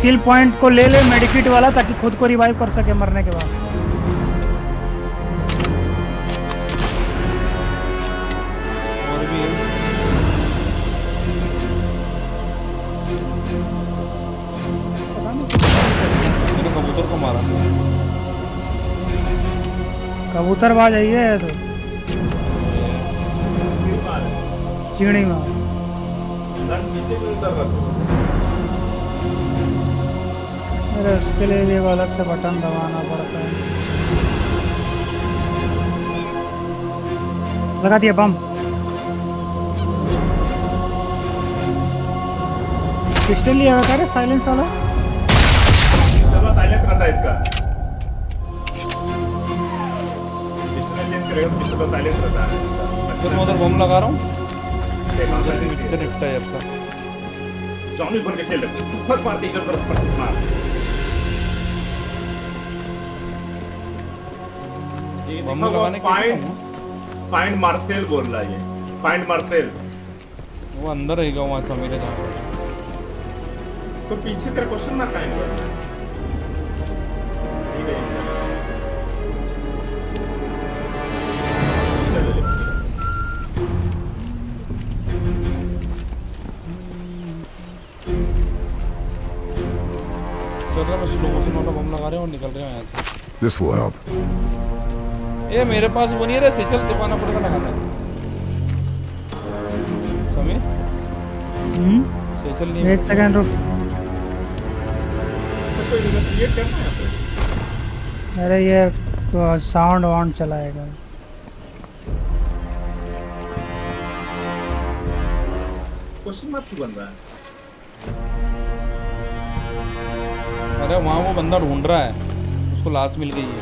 स्किल पॉइंट को ले ले मेडिकिट वाला ताकि खुद को रिवाइव कर सके मरने के बाद। और भी है। मैंने कबूतर को मारा। कबूतर बाज आई है तो चिड़ी में उसके लिए भी अलग से बटन दबाना पड़ता है। लगा दिया बम। पिस्टल लिया हुआ था साइलेंस वाला। साइलेंस रहता है इसका। पिस्टल चेंज करेगा। पिस्टल का साइलेंस रहता है। मैं उधर बम लगा रहा हूँ। निपटा है आपका। जॉनी बन के खेल फट मारती है इधर पर मार। ये देखो फाइंड मार्सेल बोल रहा है ये। Find Marcel. वो अंदर रहेगा वहाँ से मेरे जाओ। तो पीछे तेरा क्वेश्चन ना टाइम पर। ठीक है। चलो ले। चलो मैं स्लो मोशन वाला बम लगा रहे हैं और निकल रहे हैं यहाँ से। This will help. ये मेरे पास वो नहीं रहा सिचल दिखाना पड़ेगा लगाना। समीर? सिचल नहीं। 1 सेकंड रुक। इन्वेस्टिगेट करना है आपको। अरे ये तो साउंड वाउंड चलाएगा। क्वेश्चन मार्क क्यों बन रहा है? अरे वहाँ वो बंदा ढूंढ रहा है, उसको लाश मिल गई है।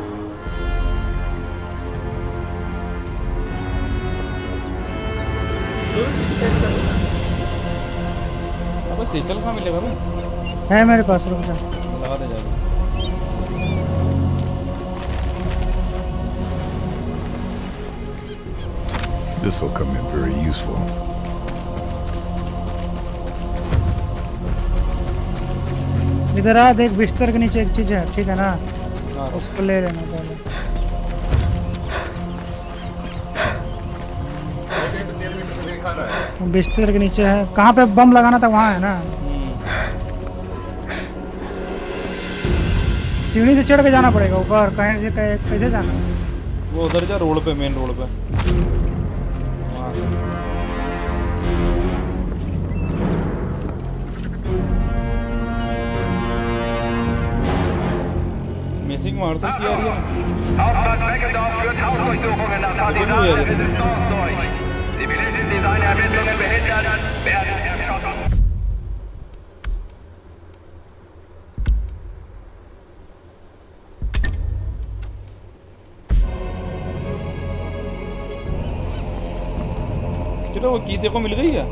अबे सेचल कहाँ मिलेगा भाई? है मेरे पास, रुक जा। लगा दे जाएगा। This will come in very useful. इधर आ देख, बिस्तर के नीचे एक चीज है, ठीक है ना? उसको ले लेना पहले। बिस्तर के नीचे है, कहाँ पे बम लगाना था वहाँ है ना? सीढ़ी से चढ़ के जाना पड़ेगा ऊपर, कहीं से कैसे जाना? वो उधर जा रोड पे, मेन रोड पे। मिसिंग मार्शल की आ रही है। चलो वो की देखो मिल गई है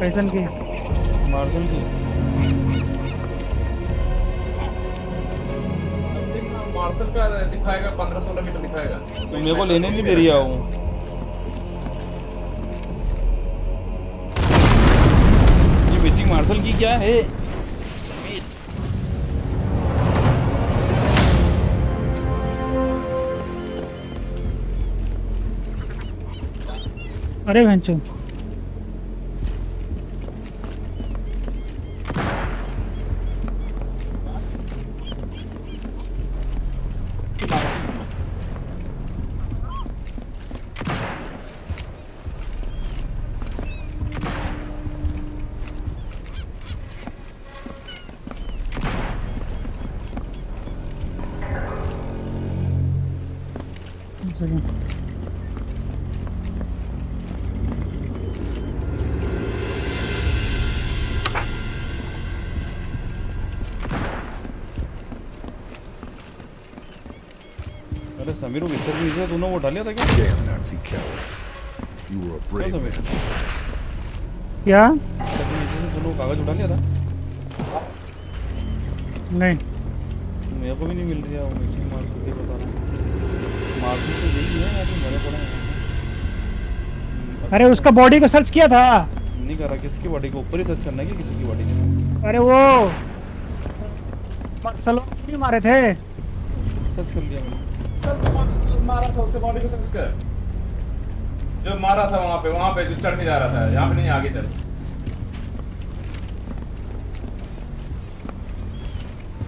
फैशन की मार्शल की। मार्शल का दिखाएगा 15-16 मीटर दिखाएगा। तो मेरे को लेने नहीं दे रही है वो। ये मिसिंग मार्शल की क्या है? अरे वेंचू समीर विसर भी इसे दोनों वो डालिया था क्या? नासी कैरेट्स you were a brave man. क्या समीर इसे दोनों कागज उठा लिया था? नहीं मेरे को भी नहीं मिल रही है वो मिसिंग मार्शल की। बता रहा मार्शल तो यही है आदमी मरे पड़ा है। अरे उसका बॉडी को सर्च किया था? नहीं करा। किसकी बॉडी को ऊपर ही सर्च करना है कि किसी की बॉडी को? अरे वो मक्सलों ने मारे थे, सर्च कर लिया मैंने। मारा था उसके बॉडी को सर्च कर, जो मारा था वहाँ पे जो चढ़ के जा रहा था। यहाँ पे नहीं, आगे चल।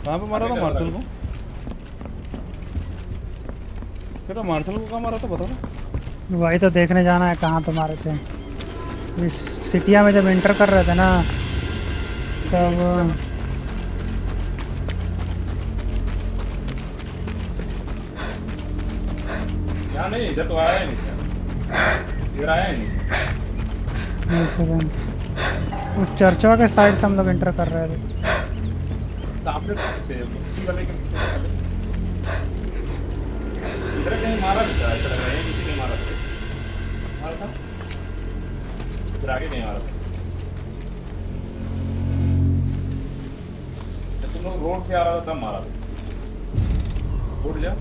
कहाँ पे मारा था मार्शल को? क्या मार्शल को कहाँ मारा था बता ना? वही तो देखने जाना है कहाँ तो मारे थे। इस सिटिया में जब एंटर कर रहे थे ना तब। नहीं इधर तो आया नहीं, इधर आया नहीं। एक सेकंड, उस चर्चा के साइड से हम लोग एंटर कर रहे थे। सामने से उसी वाले के इधर कहीं मारा था, ऐसा लग रहा है नीचे कहीं मारा था। मारा था लेते हैं यार। जब तुम लोग रोड से आ रहा था तब मारा था। उड़ जा।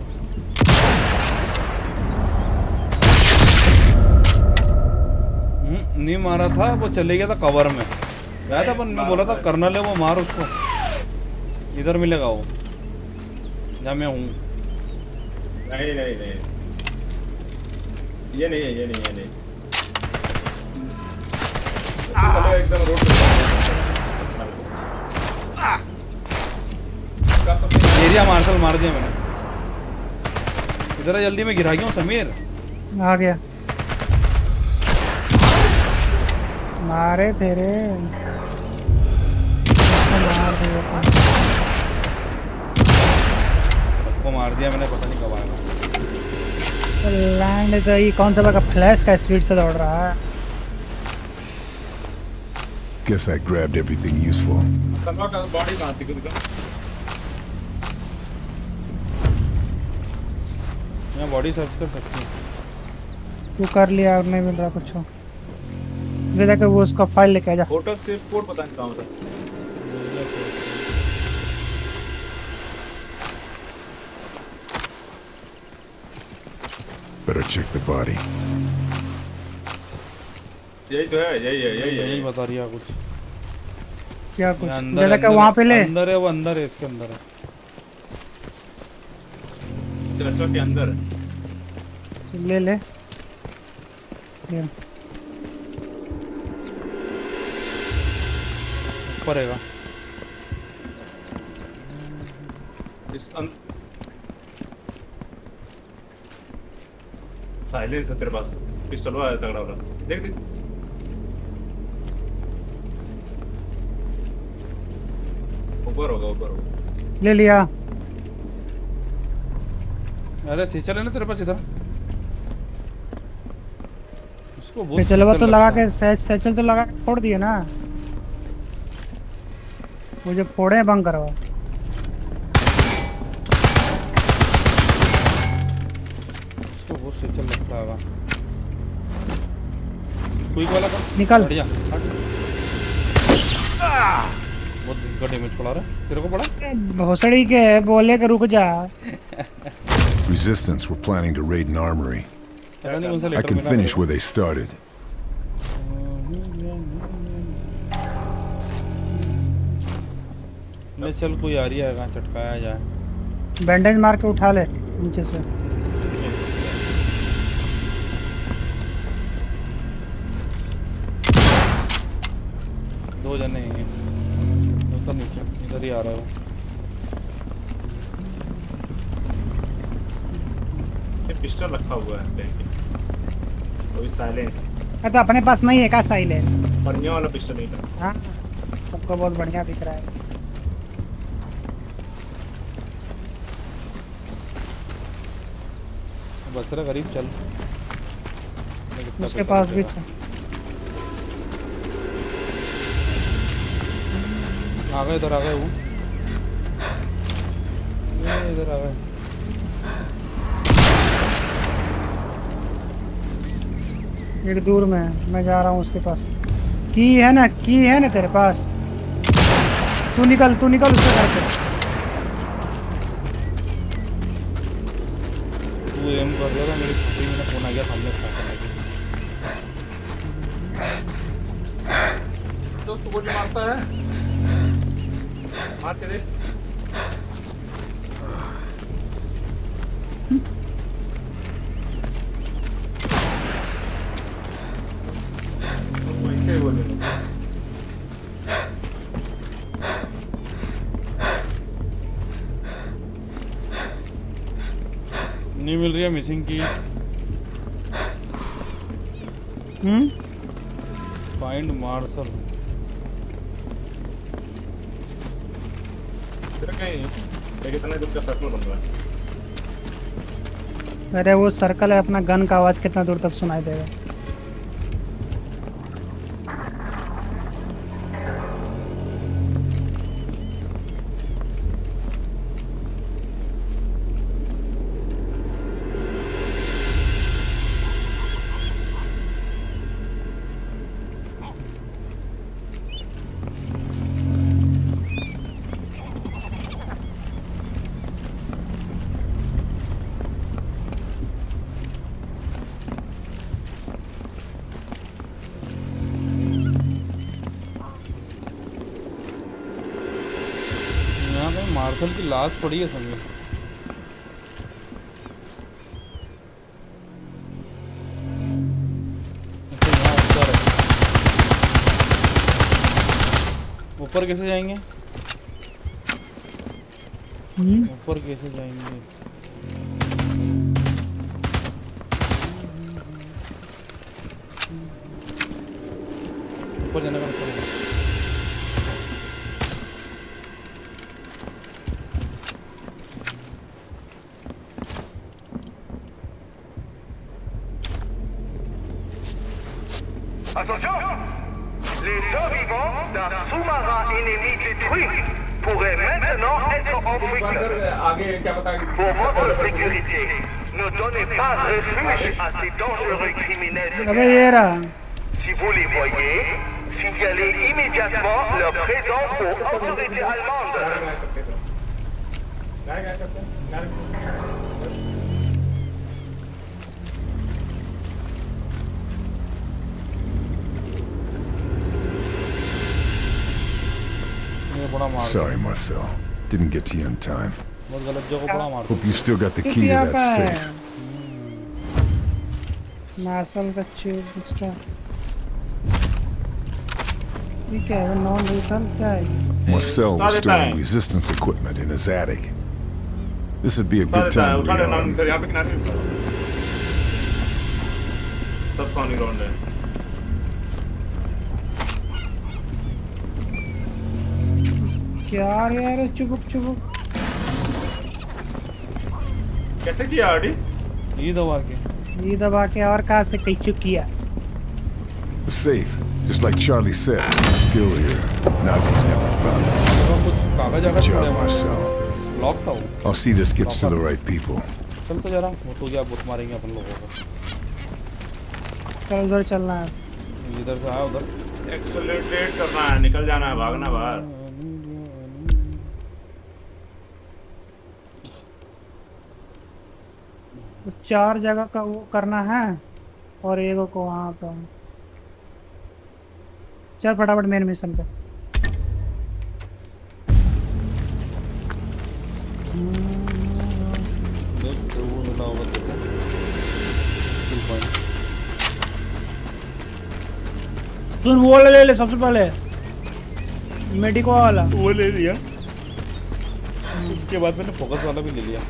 नहीं मारा था, वो चले गया था कवर में। गया था पर मैं बोला था कर्नल है वो, मार उसको, इधर मिलेगा वो जहाँ मैं हूँ। नहीं नहीं नहीं ये नहीं है, ये नहीं, ये नहीं। एकदम रोड पे एरिया मार्शल मार दिया मैंने। इधर जल्दी में गिरा गया हूँ। समीर आ गया, मारे तेरे सबको मार दिया मैंने, पता नहीं कब आया लैंड। तो ये कौन सा बका फ्लैश का स्पीड से दौड़ रहा है। Guess I grabbed everything useful. तलवार का बॉडी कहाँ थी कुछ? मैं बॉडी सर्च कर सकती हूँ। तू कर लिया और नहीं मिल रहा कुछ हो। जाकर वो उसका फाइल लेके आ जा। होटल से कोड पता नहीं कहाँ था। Better check the body. यही तो है, यही है, यही है। यही बता रही है कुछ। क्या कुछ? जाकर वहाँ पे ले। अंदर है वो, अंदर है, इसके अंदर है। चर्चा के अंदर है। ले ले। पड़ेगा इस साइलेंस है तेरे पास, पिस्टल वाला तगड़ा वाला, देख देख। ऊपर होगा, ऊपर होगा। ले लिया। अरे सीचल है ना तेरे पास इधर, उसको बहुत चलवा तो लगा के, सैचल तो लगा के फोड़ दिए ना। मुझे फोड़े बंग करवा। इसको बहुत से चल लगता है। कोई वाला का निकाल बढ़िया। बहुत गंदा डैमेज पड़ा रहा तेरे को। पड़ा भोसड़ी के बोले के रुक जा। Resistance were planning to raid an armory. I can finish where they started. ले चल, कोई आ रही है, कहाँ चटकाया जाए। बैंडेज मार के उठा ले नीचे से। दो जने हैं, उधर नीचे, इधर ही आ रहा है वो। पिस्टल रखा हुआ है बैग में। कोई साइलेंस तो अपने पास नहीं है क्या? साइलेंस बढ़िया वाला पिस्टल नहीं था। हाँ सबको बहुत बढ़िया दिख रहा है। बस रहा गरीब, चल उसके पास भी। आ गए इधर, आ गए वो, इधर आ गए। ये दूर में है, मैं जा रहा हूँ उसके पास। की है ना, की है ना तेरे पास? तू निकल, तू निकल उसके घर से। एम कर दिया था मेरी छतरी में, फोन आ गया सामने से करने के। तो गोली मारता है, मार तेरे। मिल रही है मिसिंग की। फाइंड मार्शल कितना दूर का सर्कल बन रहा है? अरे वो सर्कल है, अपना गन का आवाज कितना दूर तक सुनाई देगा। लाश पड़ी है संग में। ऊपर कैसे जाएंगे? ऊपर कैसे जाएंगे? ऊपर जाने का रास्ता है। d'un sous-marin ennemi détruit pourrait maintenant être enfoui. Pour votre sécurité, ne donnez pas refuge à ces dangereux criminels. Si vous les voyez, signalez immédiatement leur présence aux autorités allemandes. Sorry, Marcel. Didn't get to you in time. Hope you still got the key to that safe. Marcel got you this time. You can't know me sometime. Marcel was storing resistance equipment in his attic. This would be a good time to rearm. Subsonic on there. यार यार चुप चुप कैसे किया आड़ी? ये दबा के और कहाँ से कहीं चुप किया? Safe, just like Charlie said, still here. Nazis never found it. Good job, Marcel. I'll see this gets to the right people. चल तो जा रहा, वो तो क्या बुत मारेंगे अपन लोगों को। चल उधर चलना है। इधर से आओ उधर। Accelerate करना है, निकल जाना है, भागना बाहर। चार जगह का वो करना है और एगो को वहाँ पर। चल फटाफट मेन मिशन पे। तुम वो ले सबसे पहले मेडिको वाला वो ले लिया, उसके बाद मैंने फोकस वाला भी ले लिया।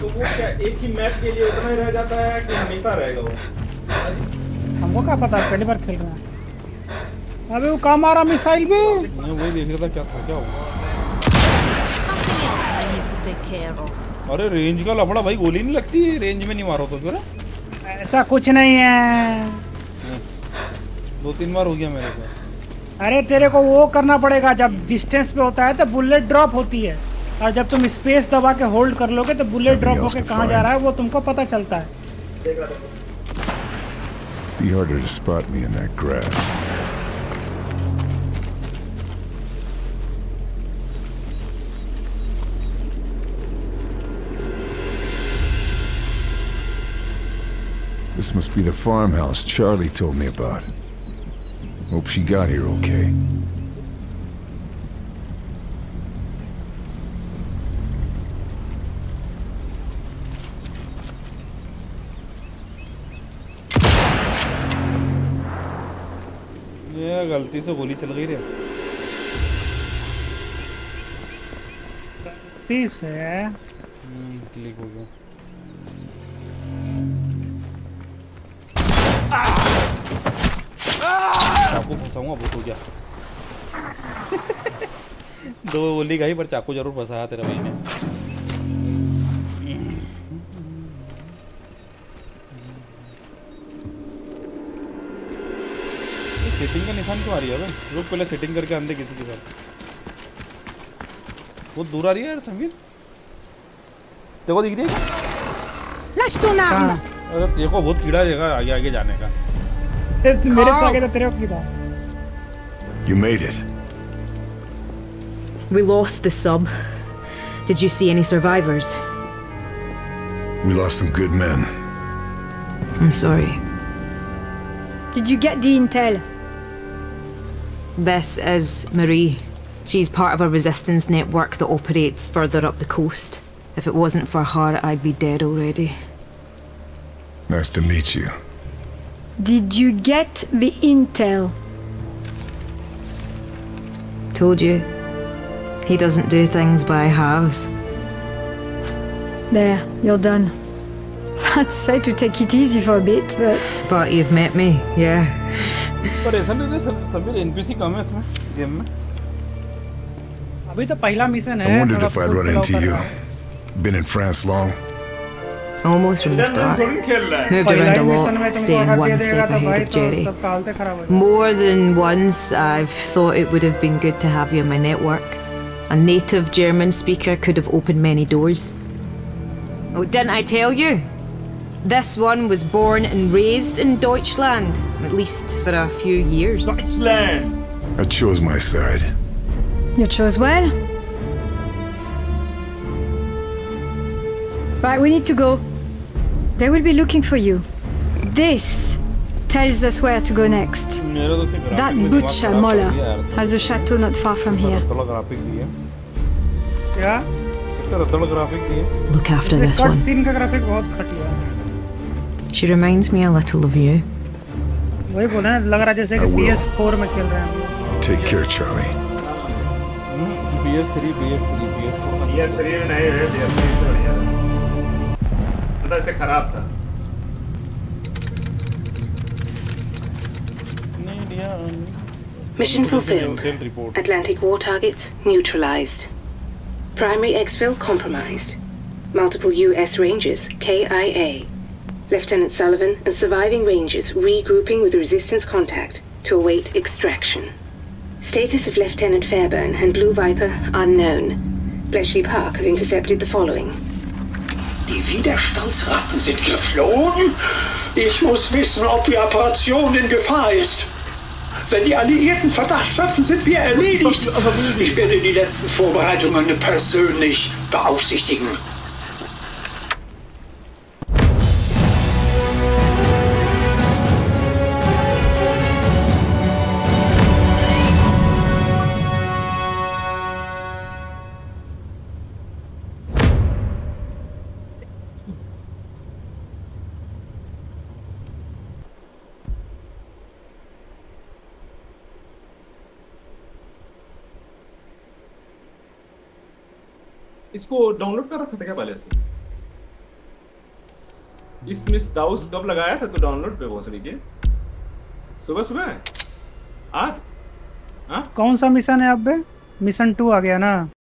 तो वो क्या एक ही मैप के लिए उतना ही रह जाता है कि हमेशा रहेगा वो? हमको क्या पता, पहली बार खेल रहा है। अबे वो काम आ रहा मिसाइल भी, मैं वही देख रहा था क्या होगा। अरे रेंज का लफड़ा भाई, गोली नहीं लगती रेंज में, नहीं मारो तो फिर। ऐसा कुछ नहीं है, 2-3 बार हो गया मेरे को। अरे तेरे को वो करना पड़ेगा, जब डिस्टेंस पे होता है तो बुलेट ड्रॉप होती है, और जब तुम स्पेस दबा के होल्ड कर लोगे तो बुलेट ड्रॉप होके कहाँ जा रहा है वो तुमको पता चलता है। This must be the farmhouse Charlie told me about. Hope she got here okay. गलती से गोली चल गई रे। पीस है। क्लिक हो गया। चाकू फंसाऊंगा बहुत हो गया। दो गोली गई पर चाकू जरूर फंसाया तेरा भाई ने। सेटिंग का निशान क्यों आ रही है? रुक पहले सेटिंग करके आंदे किसी के साथ। वो दूर आ रही है यार संगीत, देखो दिख रही है। अरे देखो बहुत कीड़ा रहेगा आगे आगे जाने का। मेरे से आगे तो तेरे को कीड़ा। You made it. We lost the sub. Did you see any survivors? We lost some good men. I'm sorry. Did you get the intel? This is Marie, She's part of a resistance network that operates further up the coast. If it wasn't for her, I'd be dead already. Nice to meet you. Did you get the intel? Told you. He doesn't do things by halves. There, you're done. I'd say to take it easy for a bit, but... But you've met me, yeah. But isn't it some bit NPC comments in the game? I wondered if I'd run into you. Been in France long? Almost from the start. Moved around a lot, staying one step ahead of Jerry. More than once, I've thought it would have been good to have you in my network. A native German speaker could have opened many doors. Oh, didn't I tell you? This one was born and raised in Deutschland, at least for a few years. Deutschland! I chose my side. You chose well. Right, we need to go. They will be looking for you. This tells us where to go next. That butcher, Moller, has a chateau not far from here. Yeah? Look after this one. She reminds me a little of you. I will. Take care, Charlie. Mission fulfilled. Atlantic war targets neutralized. Primary exfil compromised. Multiple U.S. Rangers KIA. Lieutenant Sullivan and surviving Rangers regrouping with resistance contact to await extraction. Status of Lieutenant Fairburne and Blue Viper unknown. Bletchley Park have intercepted the following. Die Widerstandsratten sind geflohen? Ich muss wissen, ob die Operation in Gefahr ist. Wenn die Alliierten Verdacht schöpfen, sind wir erledigt. Ich werde die letzten Vorbereitungen persönlich beaufsichtigen. इसको download कर रखा था क्या पहले से? इस miss दाउस कब लगाया था तो डाउनलोड पे पहुंचने के? सुबह सुबह आज? हाँ? कौन सा मिशन है अब? मिशन 2 आ गया ना?